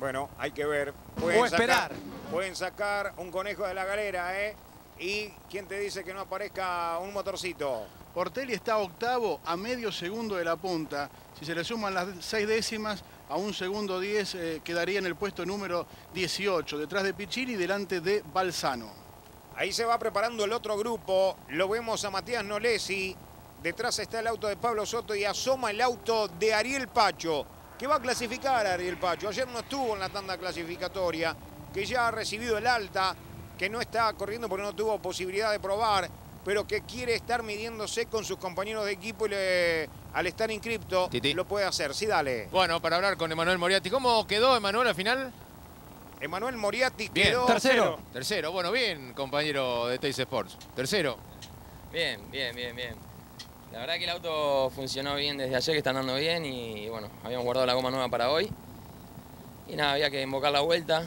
Bueno, hay que ver. Pueden o esperar. Sacar, pueden sacar un conejo de la galera, ¿eh? Y quién te dice que no aparezca un motorcito. Ortelli está octavo, a medio segundo de la punta. Si se le suman las seis décimas, a un segundo diez eh, quedaría en el puesto número dieciocho, detrás de Piccini y delante de Balsano. Ahí se va preparando el otro grupo, lo vemos a Matías Nolesi, detrás está el auto de Pablo Soto y asoma el auto de Ariel Pacho, que va a clasificar a Ariel Pacho. Ayer no estuvo en la tanda clasificatoria, que ya ha recibido el alta, que no está corriendo porque no tuvo posibilidad de probar, pero que quiere estar midiéndose con sus compañeros de equipo y le, al estar inscripto Titi. Lo puede hacer. Sí, dale. Bueno, para hablar con Emanuel Moriati, ¿cómo quedó Emanuel al final? Emanuel Moriati quedó... Tercero. Tercero. Bueno, bien, compañero de Teis Sports. Tercero. Bien, bien, bien, bien. La verdad que el auto funcionó bien desde ayer, que está andando bien y, bueno, habíamos guardado la goma nueva para hoy. Y nada, había que invocar la vuelta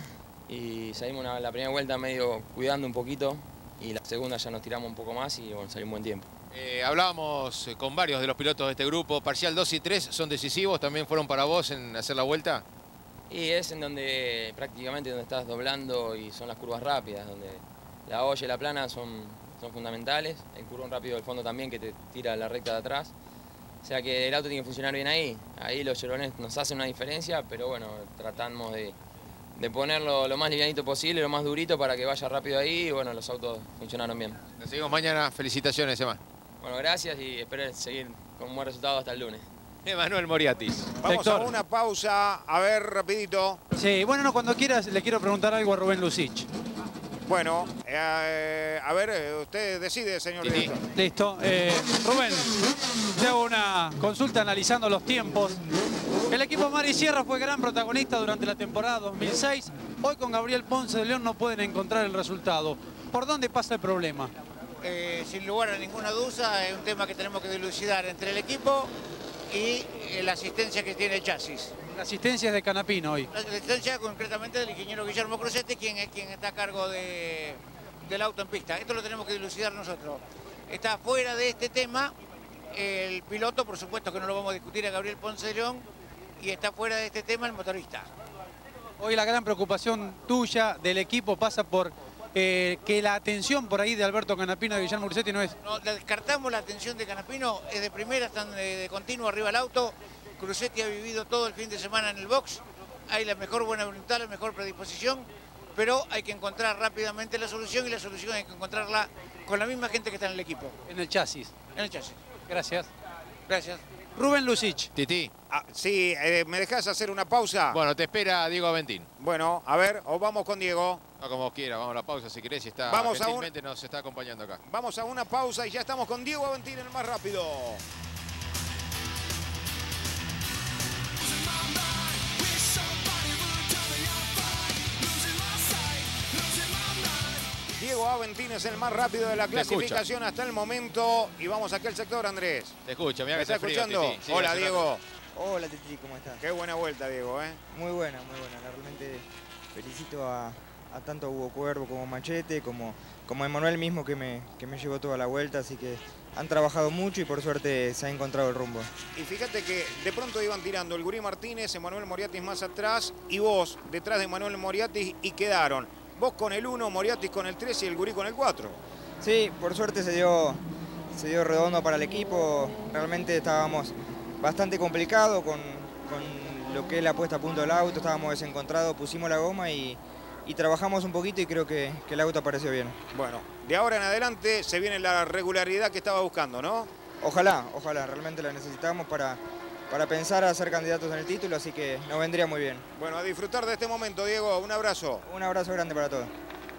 y salimos una, la primera vuelta medio cuidando un poquito y la segunda ya nos tiramos un poco más y, bueno, salió un buen tiempo. Eh, hablábamos con varios de los pilotos de este grupo. Parcial dos y tres son decisivos, también fueron para vos en hacer la vuelta. Y es en donde prácticamente donde estás doblando y son las curvas rápidas, donde la olla y la plana son, son fundamentales. El curvón rápido del fondo también que te tira la recta de atrás. O sea que el auto tiene que funcionar bien ahí. Ahí los llorones nos hacen una diferencia, pero bueno, tratamos de, de ponerlo lo más livianito posible, lo más durito para que vaya rápido ahí. Y bueno, los autos funcionaron bien. Nos seguimos mañana. Felicitaciones, Emma. Bueno, gracias y espero seguir con un buen resultado hasta el lunes. Emanuel Moriati. Vamos Sector. A una pausa, a ver, rapidito. Sí, bueno, no, cuando quieras le quiero preguntar algo a Rubén Lucich. Bueno, eh, a ver, usted decide, señor director. Listo. Eh, Rubén, te hago una consulta analizando los tiempos. El equipo Mari Sierra fue gran protagonista durante la temporada dos mil seis. Hoy con Gabriel Ponce de León no pueden encontrar el resultado. ¿Por dónde pasa el problema? Eh, sin lugar a ninguna duda, es un tema que tenemos que dilucidar entre el equipo y la asistencia que tiene el chasis. La asistencia es de Canapino hoy. La asistencia concretamente del ingeniero Guillermo Crosetti, quien es quien está a cargo de, del auto en pista. Esto lo tenemos que dilucidar nosotros. Está fuera de este tema el piloto, por supuesto que no lo vamos a discutir a Gabriel Ponce de León, y está fuera de este tema el motorista. Hoy la gran preocupación tuya del equipo pasa por eh, que la atención por ahí de Alberto Canapino y de Guillermo Crosetti no es... No, descartamos la atención de Canapino, es de primera, están de, de continuo arriba el auto. Crosetti ha vivido todo el fin de semana en el box, hay la mejor buena voluntad, la mejor predisposición, pero hay que encontrar rápidamente la solución y la solución hay que encontrarla con la misma gente que está en el equipo. En el chasis. En el chasis. Gracias. Gracias. Rubén Lucich. Titi. Ah, sí, eh, ¿me dejás hacer una pausa? Bueno, te espera Diego Aventín. Bueno, a ver, o vamos con Diego. No, como quiera, vamos a la pausa si querés. Si está, vamos a un... nos está acompañando acá. Vamos a una pausa y ya estamos con Diego Aventín en el más rápido. Diego Aventín es el más rápido de la clasificación hasta el momento. Y vamos aquí al sector, Andrés. Te escucho, mirá que está escuchando. Frío, sí, hola, Diego. Hola, Titi, ¿cómo estás? Qué buena vuelta, Diego, ¿eh? Muy buena, muy buena. Realmente felicito a, a tanto Hugo Cuervo como Machete, como, como Emanuel mismo que me, que me llevó toda la vuelta. Así que han trabajado mucho y por suerte se ha encontrado el rumbo. Y fíjate que de pronto iban tirando el Guri Martínez, Emanuel Moriati más atrás y vos detrás de Emanuel Moriati y quedaron. Vos con el uno, Moriatis con el tres y el Gurí con el cuatro. Sí, por suerte se dio, se dio redondo para el equipo. Realmente estábamos bastante complicados con, con lo que es la puesta a punto del auto, estábamos desencontrados, pusimos la goma y, y trabajamos un poquito y creo que, que el auto apareció bien. Bueno, de ahora en adelante se viene la regularidad que estaba buscando, ¿no? Ojalá, ojalá, realmente la necesitamos para... para pensar a ser candidatos en el título, así que nos vendría muy bien. Bueno, a disfrutar de este momento, Diego. Un abrazo. Un abrazo grande para todos.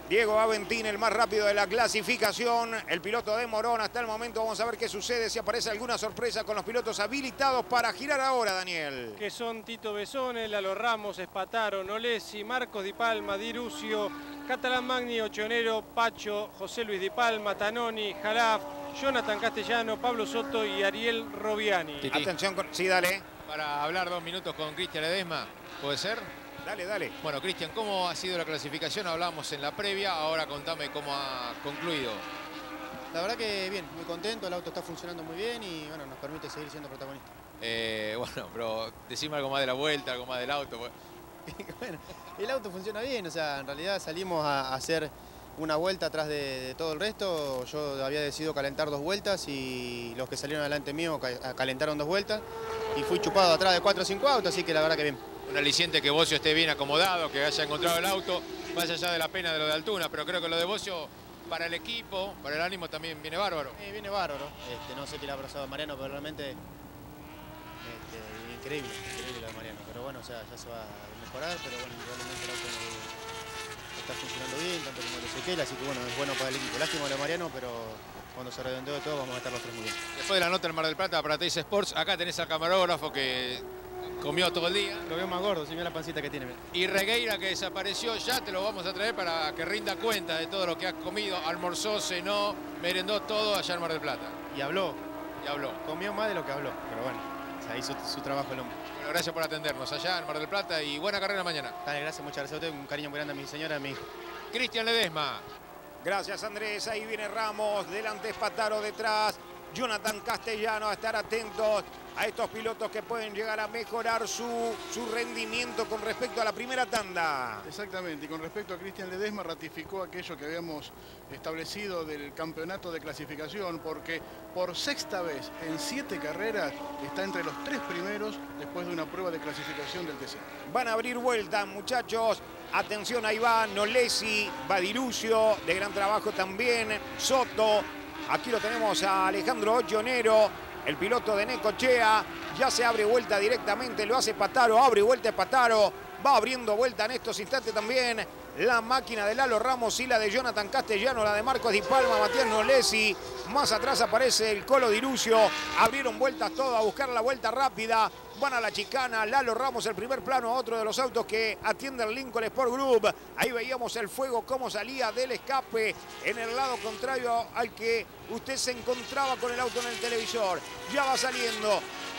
Diego Aventín, el más rápido de la clasificación. El piloto de Morón hasta el momento. Vamos a ver qué sucede, si aparece alguna sorpresa con los pilotos habilitados para girar ahora, Daniel. Que son Tito Besone, Lalo Ramos, Espataro, Nolesi, Marcos Di Palma, Di Rusio, Catalán Magni, Ochonero, Pacho, José Luis Di Palma, Tanoni, Jalaf, Jonathan Castellano, Pablo Soto y Ariel Roviani. Titi. Atención, con... sí, dale. Para hablar dos minutos con Cristian Ledesma, ¿puede ser? Dale, dale. Bueno, Cristian, ¿cómo ha sido la clasificación? Hablamos en la previa, ahora contame cómo ha concluido. La verdad que bien, muy contento, el auto está funcionando muy bien y bueno, nos permite seguir siendo protagonistas. Eh, bueno, pero decime algo más de la vuelta, algo más del auto. Bueno, el auto funciona bien, o sea, en realidad salimos a hacer una vuelta atrás de, de todo el resto. Yo había decidido calentar dos vueltas y los que salieron adelante mío calentaron dos vueltas y fui chupado atrás de cuatro o cinco autos, así que la verdad que bien. Un aliciente que Bocio esté bien acomodado, que haya encontrado el auto, más allá de la pena de lo de Altuna, pero creo que lo de Bocio para el equipo, para el ánimo también viene bárbaro. Eh, viene bárbaro, este, no sé qué le ha pasado a Mariano, pero realmente este, increíble, increíble lo de Mariano, pero bueno, o sea, ya se va a mejorar, pero bueno, igualmente el auto no está funcionando bien, tanto como el Ezequiel, así que bueno, es bueno para el equipo. Lástima de Mariano, pero cuando se redondeó todo vamos a estar los tres muy bien. Después de la nota en Mar del Plata para Teis Sports, acá tenés al camarógrafo que comió todo el día. Lo veo más gordo, si mira la pancita que tiene. Y Regueira, que desapareció, ya te lo vamos a traer para que rinda cuenta de todo lo que ha comido. Almorzó, cenó, merendó todo allá en Mar del Plata. Y habló. Y habló. Comió más de lo que habló, pero bueno, o sea, hizo su trabajo el hombre. Bueno, gracias por atendernos allá en Mar del Plata y buena carrera mañana. Dale, gracias, muchas gracias a usted. Un cariño muy grande a mi señora, a mi hijo. Cristian Ledesma. Gracias, Andrés. Ahí viene Ramos, delante Espataro, detrás Jonathan Castellano. A estar atentos a estos pilotos que pueden llegar a mejorar su, su rendimiento con respecto a la primera tanda. Exactamente, y con respecto a Cristian Ledesma, ratificó aquello que habíamos establecido del campeonato de clasificación, porque por sexta vez en siete carreras está entre los tres primeros después de una prueba de clasificación del T C. Van a abrir vueltas, muchachos. Atención, ahí va Nolesi, Badirucio, de gran trabajo también, Soto. Aquí lo tenemos a Alejandro Ochonero, el piloto de Necochea. Ya se abre vuelta directamente, lo hace Pataro, abre vuelta Pataro. Va abriendo vuelta en estos instantes también la máquina de Lalo Ramos y la de Jonathan Castellano, la de Marcos Di Palma, Matías Nolesi. Más atrás aparece el Colo Dirucio. Abrieron vueltas todas a buscar la vuelta rápida. Van a la chicana. Lalo Ramos, el primer plano, otro de los autos que atiende el Lincoln Sport Group. Ahí veíamos el fuego, cómo salía del escape en el lado contrario al que usted se encontraba con el auto en el televisor. Ya va saliendo.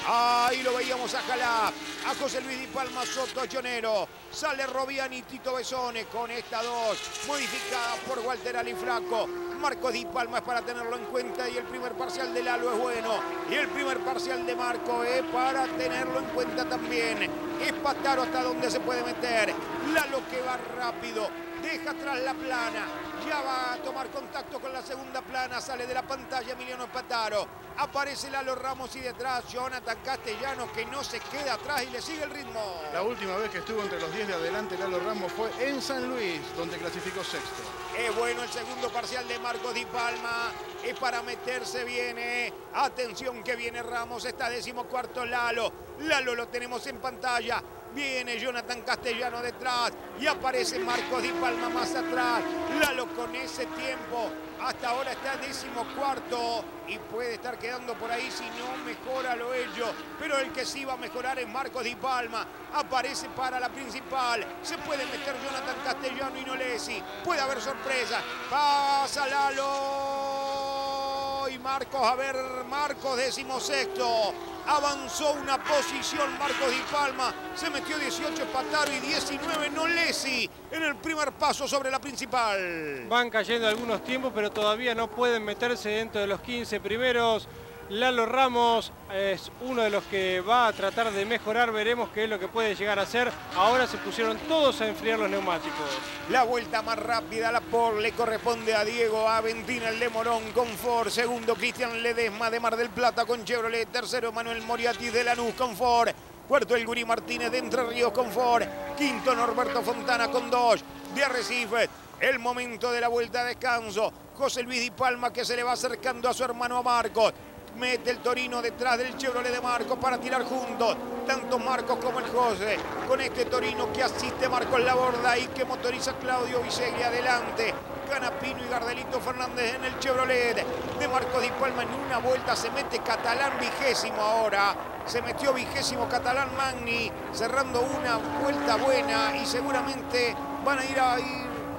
Ahí lo veíamos a Jalá, a José Luis Di Palma, Soto, Ochonero. Sale Roviani, Tito Besone con esta dos, modificada por Walter Alifraco. Marcos Di Palma es para tenerlo en cuenta y el primer parcial de Lalo es bueno. Y el primer parcial de Marco es para tenerlo en cuenta también. Es Pataro hasta donde se puede meter. Lalo que va rápido, deja atrás la plana. Ya va a tomar contacto con la segunda plana. Sale de la pantalla Emiliano Pataro. Aparece Lalo Ramos y detrás Jonathan Castellano, que no se queda atrás y le sigue el ritmo. La última vez que estuvo entre los diez de adelante Lalo Ramos fue en San Luis, donde clasificó sexto. Es bueno el segundo parcial de Marcos Di Palma. Es para meterse, viene. Atención que viene Ramos. Está decimocuarto Lalo. Lalo lo tenemos en pantalla. Viene Jonathan Castellano detrás y aparece Marcos Di Palma más atrás. Lalo con ese tiempo hasta ahora está decimocuarto y puede estar quedando por ahí si no mejora lo ello. Pero el que sí va a mejorar es Marcos Di Palma. Aparece para la principal. Se puede meter Jonathan Castellano y Nolesi. Puede haber sorpresa. Pasa Lalo y Marcos. A ver, Marcos decimosexto. Avanzó una posición Marcos Di Palma. Se metió dieciocho Pataro y diecinueve Nolesi en el primer paso sobre la principal. Van cayendo algunos tiempos, pero todavía no pueden meterse dentro de los quince primeros. Lalo Ramos es uno de los que va a tratar de mejorar, veremos qué es lo que puede llegar a hacer. Ahora se pusieron todos a enfriar los neumáticos. La vuelta más rápida, la pole, le corresponde a Diego Aventín, el de Morón con Ford. Segundo, Cristian Ledesma de Mar del Plata con Chevrolet. Tercero, Emanuel Moriati de Lanús con Ford. Cuarto, el Guri Martínez de Entre Ríos con Ford. Quinto, Norberto Fontana con Dodge de Arrecife. El momento de la vuelta a descanso. José Luis Di Palma, que se le va acercando a su hermano Marcos. Mete el Torino detrás del Chevrolet de Marcos para tirar juntos, tanto Marcos como el José, con este Torino que asiste Marcos Laborda y que motoriza Claudio Visegui adelante. Canapino y Gardelito Fernández en el Chevrolet de Marcos Di Palma. En una vuelta se mete Catalán vigésimo ahora, se metió vigésimo Catalán Magni, cerrando una vuelta buena y seguramente van a ir a, ir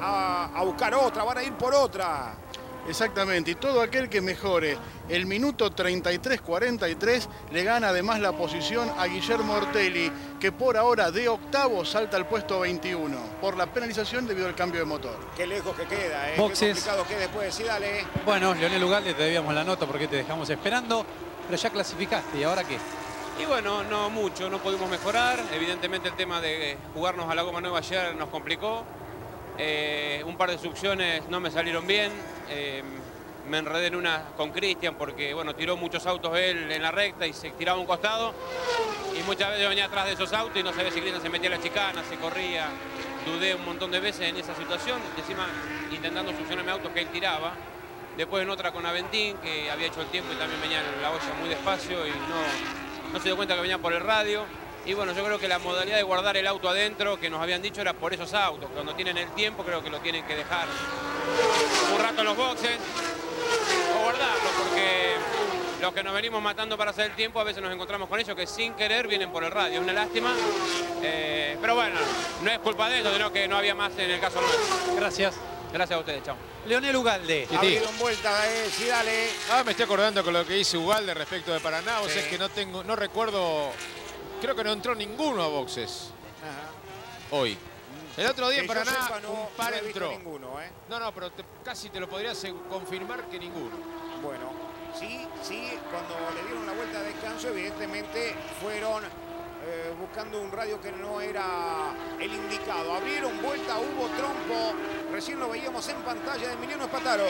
a, a buscar otra, van a ir por otra. Exactamente, y todo aquel que mejore el minuto treinta y tres cuarenta y tres le gana además la posición a Guillermo Ortelli, que por ahora de octavo salta al puesto veintiuno por la penalización debido al cambio de motor. Qué lejos que queda, ¿eh? Boxes. Qué complicado que después, sí, dale. Bueno, Leonel Ugalde, te debíamos la nota porque te dejamos esperando, pero ya clasificaste, ¿y ahora qué? Y bueno, no mucho, no pudimos mejorar, evidentemente el tema de jugarnos a la goma nueva ayer nos complicó. Eh, un par de succiones no me salieron bien, eh, me enredé en una con Cristian porque bueno, tiró muchos autos él en la recta y se tiraba a un costado y muchas veces venía atrás de esos autos y no sabía si Cristian se metía a la chicana, se corría, dudé un montón de veces en esa situación, encima intentando succionarme autos que él tiraba, después en otra con Aventín que había hecho el tiempo y también venía en la olla muy despacio y no, no se dio cuenta que venía por el radio. Y bueno, yo creo que la modalidad de guardar el auto adentro que nos habían dicho era por esos autos. Cuando tienen el tiempo creo que lo tienen que dejar un rato en los boxes o guardarlo, porque los que nos venimos matando para hacer el tiempo a veces nos encontramos con ellos que sin querer vienen por el radio. Es una lástima, eh, pero bueno, no es culpa de ellos, sino que no había más en el caso nuestro. Gracias. Gracias a ustedes, chao. Leonel Ugalde. Abrieron vuelta, eh, sí, dale. Ah, me estoy acordando con lo que dice Ugalde respecto de Paraná. O sea, es que no tengo, no recuerdo... Creo que no entró ninguno a boxes. Ajá. Hoy. El otro día en Paraná no, un par no entró. Ninguno, ¿eh? No, no, pero te, casi te lo podría confirmar que ninguno. Bueno, sí, sí, cuando le dieron la vuelta de descanso, evidentemente fueron eh, buscando un radio que no era el indicado. Abrieron vuelta, hubo trompo. Recién lo veíamos en pantalla de Emiliano Espataro.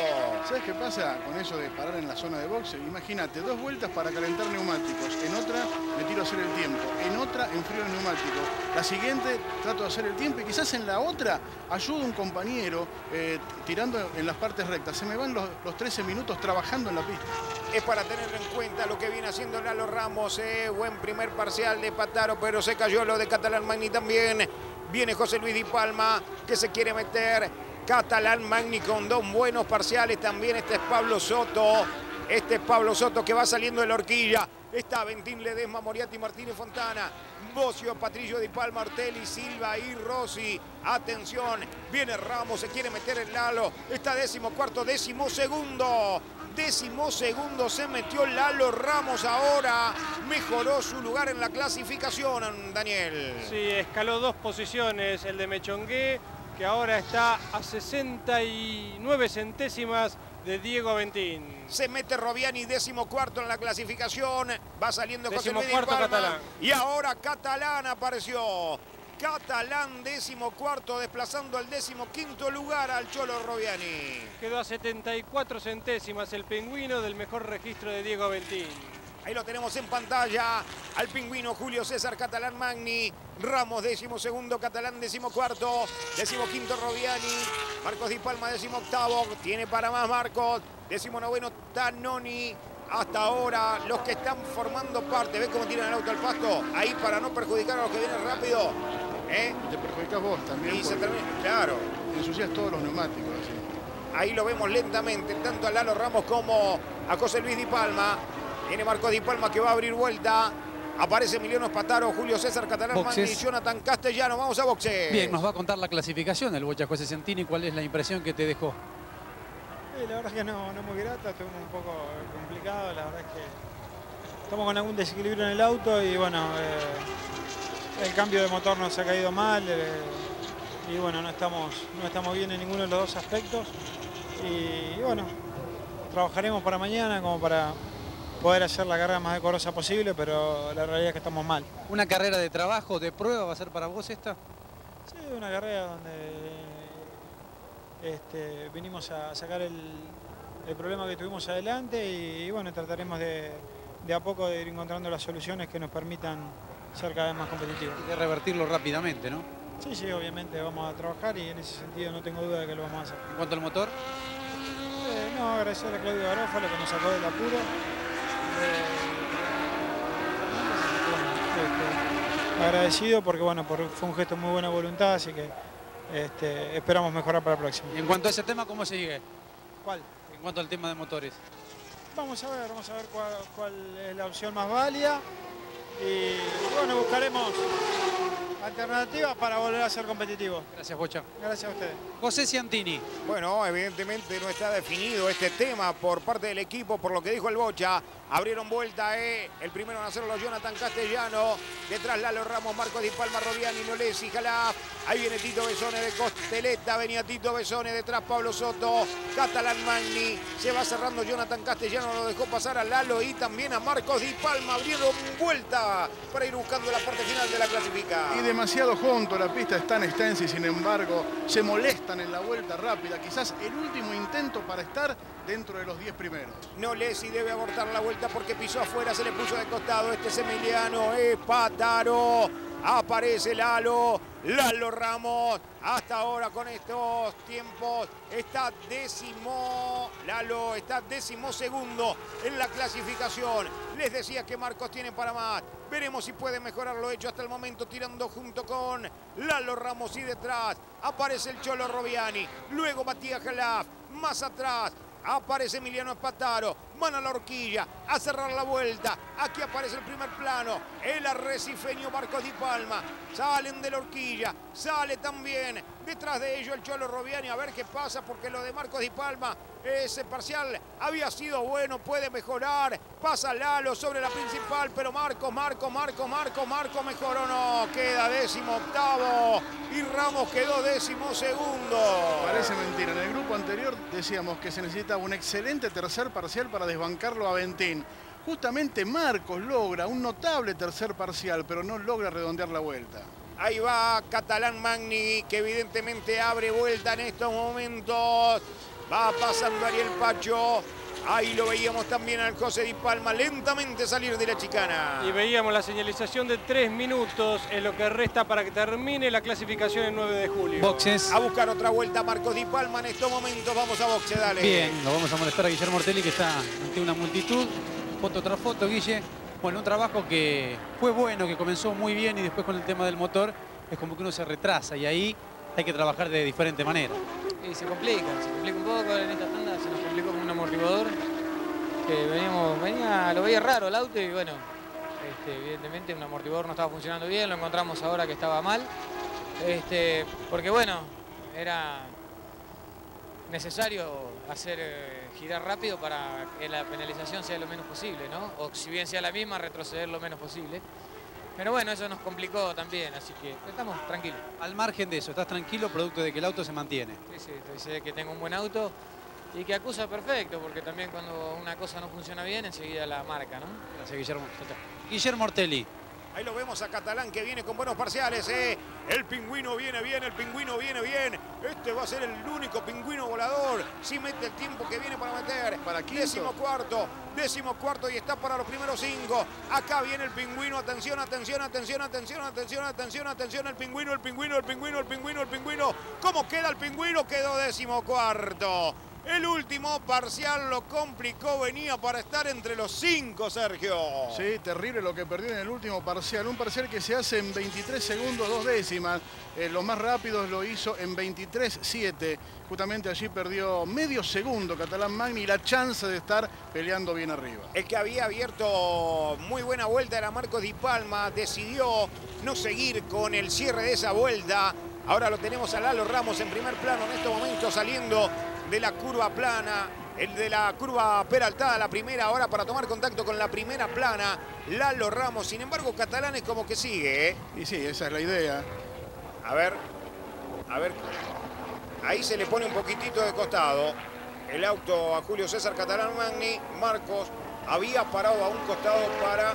¿Sabes qué pasa con eso de parar en la zona de boxes? Imagínate, dos vueltas para calentar neumáticos. En otra me tiro a hacer el tiempo. En otra enfrío el neumático. La siguiente trato de hacer el tiempo y quizás en la otra ayudo a un compañero eh, tirando en las partes rectas. Se me van los, los trece minutos trabajando en la pista. Es para tener en cuenta lo que viene haciendo Lalo Ramos. Eh. Buen primer parcial de Espataro, pero se cayó lo de Catalán Magni también. Viene José Luis Di Palma que se quiere meter. Catalán Magni con dos buenos parciales también. Este es Pablo Soto. Este es Pablo Soto que va saliendo de la horquilla. Está Aventín, Ledesma, Moriati, Martínez, Fontana, Bocio, Patricio Di Palma, Ortelli, Silva y Rossi. Atención, viene Ramos, se quiere meter el Lalo. Está décimo cuarto, décimo segundo. Décimo segundo se metió Lalo Ramos ahora. Mejoró su lugar en la clasificación, Daniel. Sí, escaló dos posiciones, el de Mechongué, que ahora está a sesenta y nueve centésimas de Diego Aventín. Se mete Robiani, décimo cuarto en la clasificación. Va saliendo José Luis Di Palma. Y ahora Catalán apareció. Catalán, décimo cuarto, desplazando al décimo quinto lugar al Cholo Robiani. Quedó a setenta y cuatro centésimas el pingüino del mejor registro de Diego Aventín. Ahí lo tenemos en pantalla, al pingüino Julio César Catalán Magni, Ramos décimo segundo, Catalán décimo cuarto, décimo quinto Robiani, Marcos Di Palma décimo octavo, tiene para más Marcos, décimo noveno Tanoni. Hasta ahora los que están formando parte, ¿ves cómo tiran el auto al pasto? Ahí para no perjudicar a los que vienen rápido. ¿Eh? Te perjudicas vos también. Y se termina, claro. Te ensucias todos los neumáticos. Así. Ahí lo vemos lentamente, tanto a Lalo Ramos como a José Luis Di Palma. Viene Marcos Di Palma que va a abrir vuelta. Aparece Emiliano Espataro, Julio César Catalán Magni y Jonathan Castellano. Vamos a boxes. Bien, nos va a contar la clasificación el Bocha José Santini. ¿Cuál es la impresión que te dejó? Sí, la verdad es que no, no muy grata. Estuvo un poco complicado. La verdad es que estamos con algún desequilibrio en el auto. Y bueno, eh, el cambio de motor nos ha caído mal. Eh, y bueno, no estamos, no estamos bien en ninguno de los dos aspectos. Y, y bueno, trabajaremos para mañana como para... poder hacer la carrera más decorosa posible, pero la realidad es que estamos mal. ¿Una carrera de trabajo, de prueba va a ser para vos esta? Sí, una carrera donde este, vinimos a sacar el, el problema que tuvimos adelante y, y bueno, trataremos de, de a poco de ir encontrando las soluciones que nos permitan ser cada vez más competitivos. Y de revertirlo rápidamente, ¿no? Sí, sí, obviamente vamos a trabajar y en ese sentido no tengo duda de que lo vamos a hacer. ¿En cuanto al motor? Eh, no, agradecer a Claudio Garófalo que nos sacó del apuro. Este, agradecido porque bueno, por, fue un gesto de muy buena voluntad, así que este, esperamos mejorar para el próximo. ¿Y en cuanto a ese tema, cómo sigue? ¿Cuál? En cuanto al tema de motores. Vamos a ver, vamos a ver cuál, cuál es la opción más válida y bueno, buscaremos alternativas para volver a ser competitivos. Gracias, Bocha. Gracias a ustedes. José Ciantini. Bueno, evidentemente no está definido este tema por parte del equipo, por lo que dijo el Bocha. Abrieron vuelta, eh. el primero en hacerlo Jonathan Castellano. Detrás Lalo Ramos, Marco Di Palma, Rodiani, Nolesi, Jalá. Ahí viene Tito Besone de Costeleta, venía Tito Besone. Detrás Pablo Soto, Catalán Magni. Se va cerrando Jonathan Castellano, lo dejó pasar a Lalo y también a Marcos Di Palma. Abrieron vuelta para ir buscando la parte final de la clasificación. Demasiado junto, la pista está en extensa y sin embargo se molestan en la vuelta rápida, quizás el último intento para estar dentro de los diez primeros. No Lesi debe abortar la vuelta porque pisó afuera, se le puso de costado, este es Emiliano, es Pátaro, aparece Lalo, Lalo Ramos, hasta ahora con estos tiempos está décimo, Lalo está décimo segundo en la clasificación. Les decía que Marcos tiene para más. Veremos si puede mejorar lo hecho hasta el momento, tirando junto con Lalo Ramos y detrás aparece el Cholo Roviani, luego Matías Jalaf, más atrás aparece Emiliano Espataro, van a la horquilla, a cerrar la vuelta, aquí aparece el primer plano, el arrecifeño Marcos Di Palma, salen de la horquilla, sale también, detrás de ellos el Cholo Roviani, a ver qué pasa porque lo de Marcos Di Palma, ese parcial había sido bueno, puede mejorar, pasa Lalo sobre la principal, pero Marco, Marco, Marco, Marco, Marco mejoró, no, queda décimo octavo y Ramos quedó décimo segundo. Parece mentira, en el grupo anterior decíamos que se necesita un excelente tercer parcial para desbancarlo a Aventín. Justamente Marcos logra un notable tercer parcial, pero no logra redondear la vuelta. Ahí va Catalán Magni, que evidentemente abre vuelta en estos momentos. Va pasando Ariel Pacho. Ahí lo veíamos también al José Di Palma lentamente salir de la chicana. Y veíamos la señalización de tres minutos en lo que resta para que termine la clasificación el nueve de julio. Boxes. A buscar otra vuelta Marcos Di Palma en estos momentos. Vamos a boxe, dale. Bien, nos vamos a molestar a Guillermo Ortelli que está ante una multitud. Foto tras foto, Guille. Bueno, un trabajo que fue bueno, que comenzó muy bien y después con el tema del motor es como que uno se retrasa y ahí hay que trabajar de diferente manera. Y se complica, se complica un poco en esta tanda, se nos complicó con un amortiguador que veníamos, venía, lo veía raro el auto y bueno, este, evidentemente un amortiguador no estaba funcionando bien, lo encontramos ahora que estaba mal, este, porque bueno, era necesario hacer eh, girar rápido para que la penalización sea lo menos posible, ¿no? O si bien sea la misma, retroceder lo menos posible. Pero bueno, eso nos complicó también, así que estamos tranquilos. Al margen de eso, ¿estás tranquilo producto de que el auto se mantiene? Sí, sí, sé que tengo un buen auto y que acusa perfecto, porque también cuando una cosa no funciona bien, enseguida la marca, ¿no? Gracias, Guillermo. Guillermo Ortelli. Ahí lo vemos a Catalán que viene con buenos parciales, ¿eh? El pingüino viene bien, el pingüino viene bien. Este va a ser el único pingüino volador. Si mete el tiempo que viene para meter. Para quinto. Décimo cuarto, décimo cuarto y está para los primeros cinco. Acá viene el pingüino, atención, atención, atención, atención, atención, atención, atención. El pingüino, el pingüino, el pingüino, el pingüino, el pingüino. ¿Cómo queda el pingüino? Quedó décimo cuarto. El último parcial lo complicó, venía para estar entre los cinco, Sergio. Sí, terrible lo que perdió en el último parcial. Un parcial que se hace en veintitrés segundos, dos décimas. Eh, lo más rápido lo hizo en veintitrés siete. Justamente allí perdió medio segundo Catalán Magni y la chance de estar peleando bien arriba. El que había abierto muy buena vuelta era Marcos Di Palma. Decidió no seguir con el cierre de esa vuelta. Ahora lo tenemos a Lalo Ramos en primer plano en estos momentos saliendo de la curva plana, el de la curva peraltada, la primera ahora para tomar contacto con la primera plana, Lalo Ramos. Sin embargo, Catalán es como que sigue, ¿eh? Y sí, esa es la idea. A ver, a ver, ahí se le pone un poquitito de costado el auto a Julio César Catalán Magni, Marcos había parado a un costado para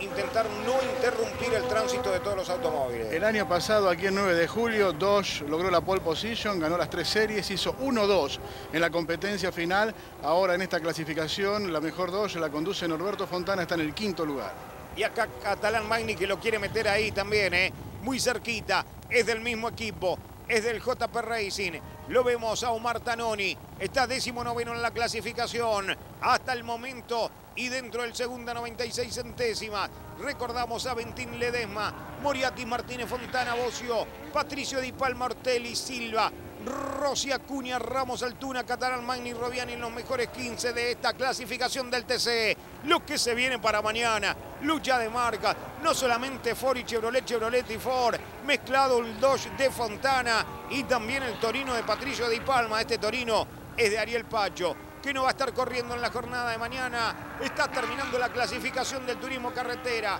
intentar no interrumpir el tránsito de todos los automóviles. El año pasado, aquí el nueve de julio, Dodge logró la pole position, ganó las tres series, hizo uno dos en la competencia final. Ahora en esta clasificación, la mejor Dodge la conduce Norberto Fontana, está en el quinto lugar. Y acá Catalán Magni, que lo quiere meter ahí también, ¿eh? Muy cerquita, es del mismo equipo, es del J P Racing. Lo vemos a Omar Tanoni, está décimo noveno en la clasificación hasta el momento y dentro del segunda noventa y seis centésimas. Recordamos a Aventín, Ledesma, Moriati, Martínez, Fontana, Bocio, Patricio Di Palma, Ortelli, Silva, Rossi, Acuña, Ramos, Altuna, Catalán, Magni, Roviani en los mejores quince de esta clasificación del T C E. Lo que se viene para mañana, lucha de marca, no solamente Ford y Chevrolet, Chevrolet y Ford, mezclado el Dodge de Fontana y también el Torino de Patricio Di Palma. Este Torino es de Ariel Pacho, que no va a estar corriendo en la jornada de mañana. Está terminando la clasificación del turismo carretera.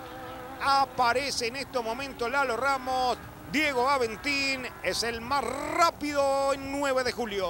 Aparece en estos momentos Lalo Ramos. Diego Aventín es el más rápido en nueve de julio.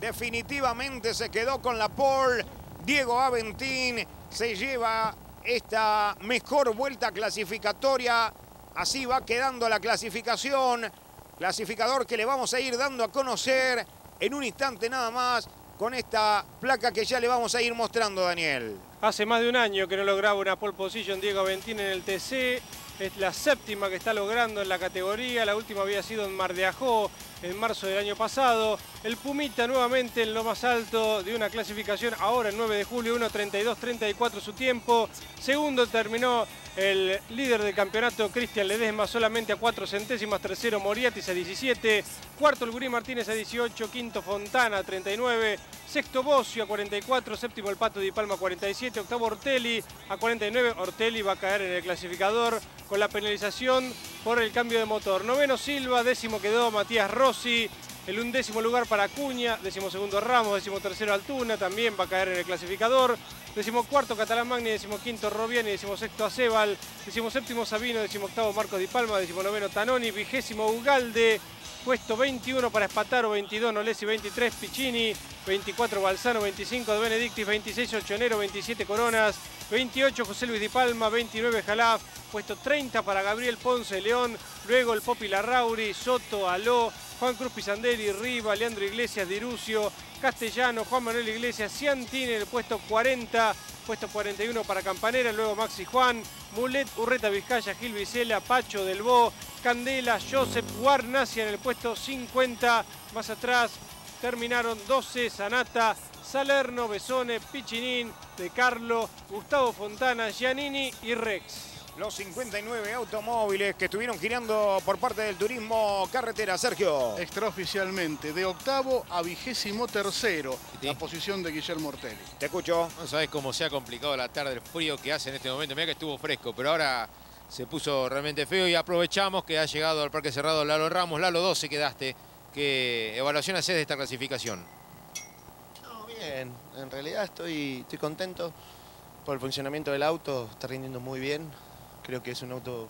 Definitivamente se quedó con la pole. Diego Aventín se lleva esta mejor vuelta clasificatoria. Así va quedando la clasificación. Clasificador que le vamos a ir dando a conocer en un instante nada más, con esta placa que ya le vamos a ir mostrando, Daniel. Hace más de un año que no lograba una pole position Diego Aventín en el T C. Es la séptima que está logrando en la categoría. La última había sido en Mar de Ajó, en marzo del año pasado. El Pumita nuevamente en lo más alto de una clasificación. Ahora el nueve de julio, uno treinta y dos treinta y cuatro su tiempo. Segundo terminó el líder del campeonato, Cristian Ledesma, solamente a cuatro centésimas. Tercero Moriatis a diecisiete. Cuarto el Guri Martínez a dieciocho. Quinto Fontana a treinta y nueve. Sexto Bocio a cuarenta y cuatro. Séptimo el Pato Di Palma a cuarenta y siete. Octavo Ortelli a cuarenta y nueve. Ortelli va a caer en el clasificador con la penalización por el cambio de motor. Noveno Silva, décimo quedó Matías Rossi. El undécimo lugar para Acuña, décimo segundo Ramos, décimo tercero Altuna, también va a caer en el clasificador. Décimo cuarto Catalán Magni, décimo quinto Roviani, décimo sexto Acebal, décimo séptimo Sabino, décimo octavo Marcos Di Palma, décimo noveno Tanoni, vigésimo Ugalde, puesto veintiuno para Spataro, veintidós Nolesi, veintitrés Piccini, veinticuatro Balsano, veinticinco de Benedictis, veintiséis Ochonero, veintisiete Coronas, veintiocho José Luis Di Palma, veintinueve Jalaf, puesto treinta para Gabriel Ponce de León, luego el Popi Larrauri, Soto, Aló, Juan Cruz Pisandelli, Riva, Leandro Iglesias, Dirucio, Castellano, Juan Manuel Iglesias, Ciantini en el puesto cuarenta, puesto cuarenta y uno para Campanera, luego Maxi Juan, Mulet, Urreta Vizcaya, Gil Vicela, Pacho, Delbo, Candela, Joseph, Guarnacia en el puesto cincuenta, más atrás terminaron doce, Zanatta, Salerno, Besone, Pichinín, De Carlo, Gustavo Fontana, Giannini y Rex. Los cincuenta y nueve automóviles que estuvieron girando por parte del turismo carretera, Sergio. Extraoficialmente, de octavo a vigésimo tercero, ¿sí?, la posición de Guillermo Ortelli. Te escucho. No sabes cómo se ha complicado la tarde, el frío que hace en este momento. Mirá que estuvo fresco, pero ahora se puso realmente feo y aprovechamos que ha llegado al parque cerrado Lalo Ramos. Lalo, doce quedaste. ¿Qué evaluación haces de esta clasificación? No, bien. En realidad estoy, estoy contento por el funcionamiento del auto. Está rindiendo muy bien. Creo que es un auto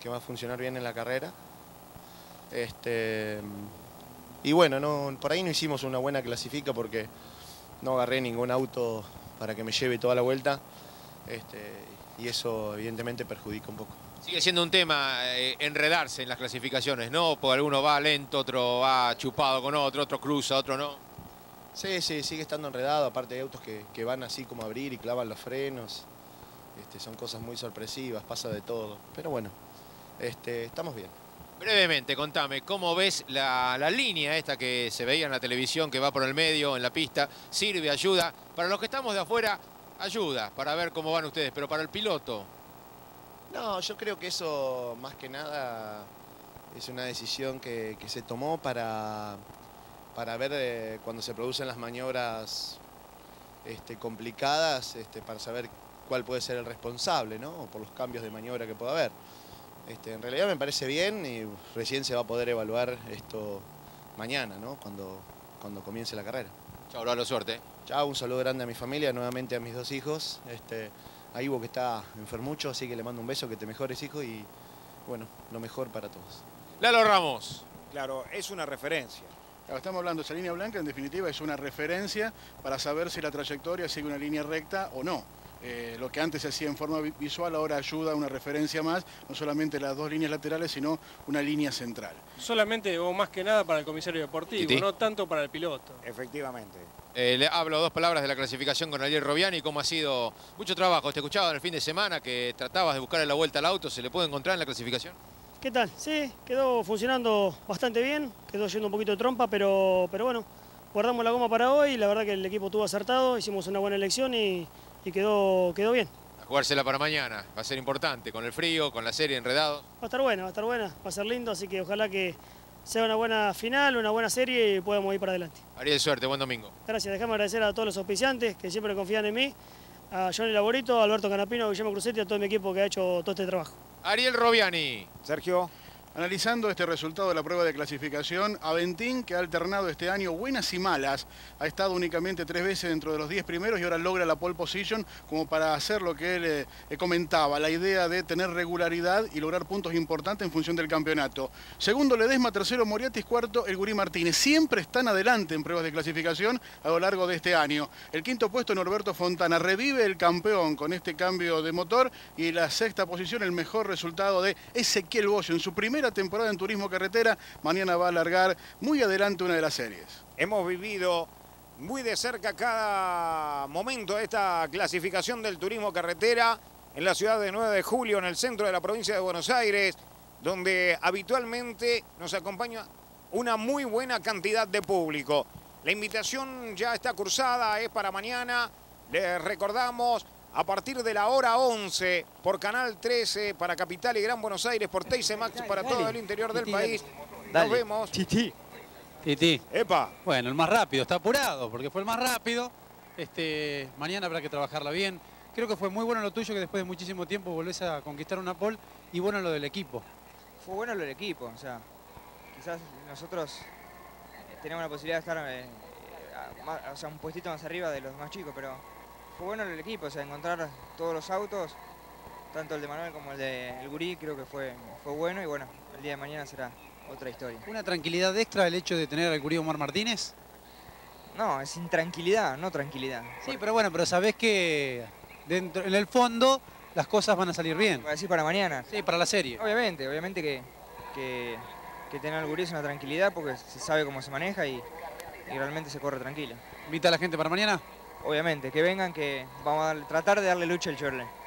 que va a funcionar bien en la carrera. Este, y bueno, no, por ahí no hicimos una buena clasifica porque no agarré ningún auto para que me lleve toda la vuelta. Este, y eso evidentemente perjudica un poco. Sigue siendo un tema eh, enredarse en las clasificaciones, ¿no? Porque alguno va lento, otro va chupado con otro, otro cruza, otro no. Sí, sí, sigue estando enredado. Aparte hay autos que, que van así como a abrir y clavan los frenos. Este, son cosas muy sorpresivas, pasa de todo. Pero bueno, este, estamos bien. Brevemente, contame, ¿cómo ves la, la línea esta que se veía en la televisión, que va por el medio, en la pista? ¿Sirve, ayuda? Para los que estamos de afuera, ayuda, para ver cómo van ustedes. Pero para el piloto... No, yo creo que eso, más que nada, es una decisión que, que se tomó para, para ver eh, cuando se producen las maniobras este, complicadas, este, para saber cuál puede ser el responsable, ¿no? Por los cambios de maniobra que pueda haber. Este, en realidad me parece bien y recién se va a poder evaluar esto mañana, ¿no? Cuando, cuando comience la carrera. Chau, Lalo, suerte. Chau, un saludo grande a mi familia, nuevamente a mis dos hijos. Este, a Ivo, que está enfermucho, así que le mando un beso, que te mejores, hijo, y bueno, lo mejor para todos. Lalo Ramos. Claro, es una referencia. Estamos hablando de esa línea blanca, en definitiva, es una referencia para saber si la trayectoria sigue una línea recta o no. Eh, lo que antes se hacía en forma visual ahora ayuda a una referencia más, no solamente las dos líneas laterales, sino una línea central. Solamente o más que nada para el comisario deportivo, ¿Tití? no tanto para el piloto. Efectivamente. Eh, le hablo dos palabras de la clasificación con Ariel Robiani, cómo ha sido mucho trabajo. Te escuchaba en el fin de semana que tratabas de buscarle la vuelta al auto, ¿se le puede encontrar en la clasificación? ¿Qué tal? Sí, quedó funcionando bastante bien, quedó yendo un poquito de trompa, pero, pero bueno, guardamos la goma para hoy, la verdad que el equipo estuvo acertado, hicimos una buena elección y... Y quedó, quedó bien. A jugársela para mañana, va a ser importante, con el frío, con la serie, enredados. Va a estar buena, va a estar buena, va a ser lindo, así que ojalá que sea una buena final, una buena serie y podamos ir para adelante. Ariel, suerte, buen domingo. Gracias, déjame agradecer a todos los auspiciantes que siempre confían en mí, a Johnny Laborito, a Alberto Canapino, a Guillermo Cruzzetti, a todo mi equipo que ha hecho todo este trabajo. Ariel Robiani. Sergio. Analizando este resultado de la prueba de clasificación, Aventín, que ha alternado este año buenas y malas, ha estado únicamente tres veces dentro de los diez primeros y ahora logra la pole position como para hacer lo que él eh, comentaba, la idea de tener regularidad y lograr puntos importantes en función del campeonato. Segundo Ledesma, tercero Moriatis, cuarto el Guri Martínez. Siempre están adelante en pruebas de clasificación a lo largo de este año. El quinto puesto Norberto Fontana, revive el campeón con este cambio de motor, y la sexta posición, el mejor resultado de Ezequiel Bocio en su primer temporada en Turismo Carretera. Mañana va a alargar muy adelante una de las series. Hemos vivido muy de cerca cada momento esta clasificación del Turismo Carretera en la ciudad de nueve de julio, en el centro de la provincia de Buenos Aires, donde habitualmente nos acompaña una muy buena cantidad de público. La invitación ya está cursada, es para mañana. Les recordamos, a partir de la hora once, por Canal trece, para Capital y Gran Buenos Aires, por T C Max, para dale, todo el interior del tití, país. Dale. Nos vemos. Tití. Tití. Epa. Bueno, el más rápido, está apurado, porque fue el más rápido. Este, mañana habrá que trabajarla bien. Creo que fue muy bueno lo tuyo, que después de muchísimo tiempo volvés a conquistar una pole, y bueno lo del equipo. Fue bueno lo del equipo, o sea, quizás nosotros tenemos la posibilidad de estar eh, a, a, o sea, un puestito más arriba de los más chicos, pero... Fue bueno el equipo, o sea, encontrar todos los autos, tanto el de Manuel como el de el Gurí, creo que fue, fue bueno, y bueno, el día de mañana será otra historia. ¿Una tranquilidad extra el hecho de tener al Gurí Omar Martínez? No, es intranquilidad, no tranquilidad. Sí, porque... pero bueno, pero sabés que dentro, en el fondo las cosas van a salir bien. Así para mañana. Sí, para la serie. Obviamente, obviamente que, que, que tener al Gurí es una tranquilidad porque se sabe cómo se maneja y, y realmente se corre tranquilo. ¿Invita a la gente para mañana? Obviamente, que vengan, que vamos a tratar de darle lucha al Chorle.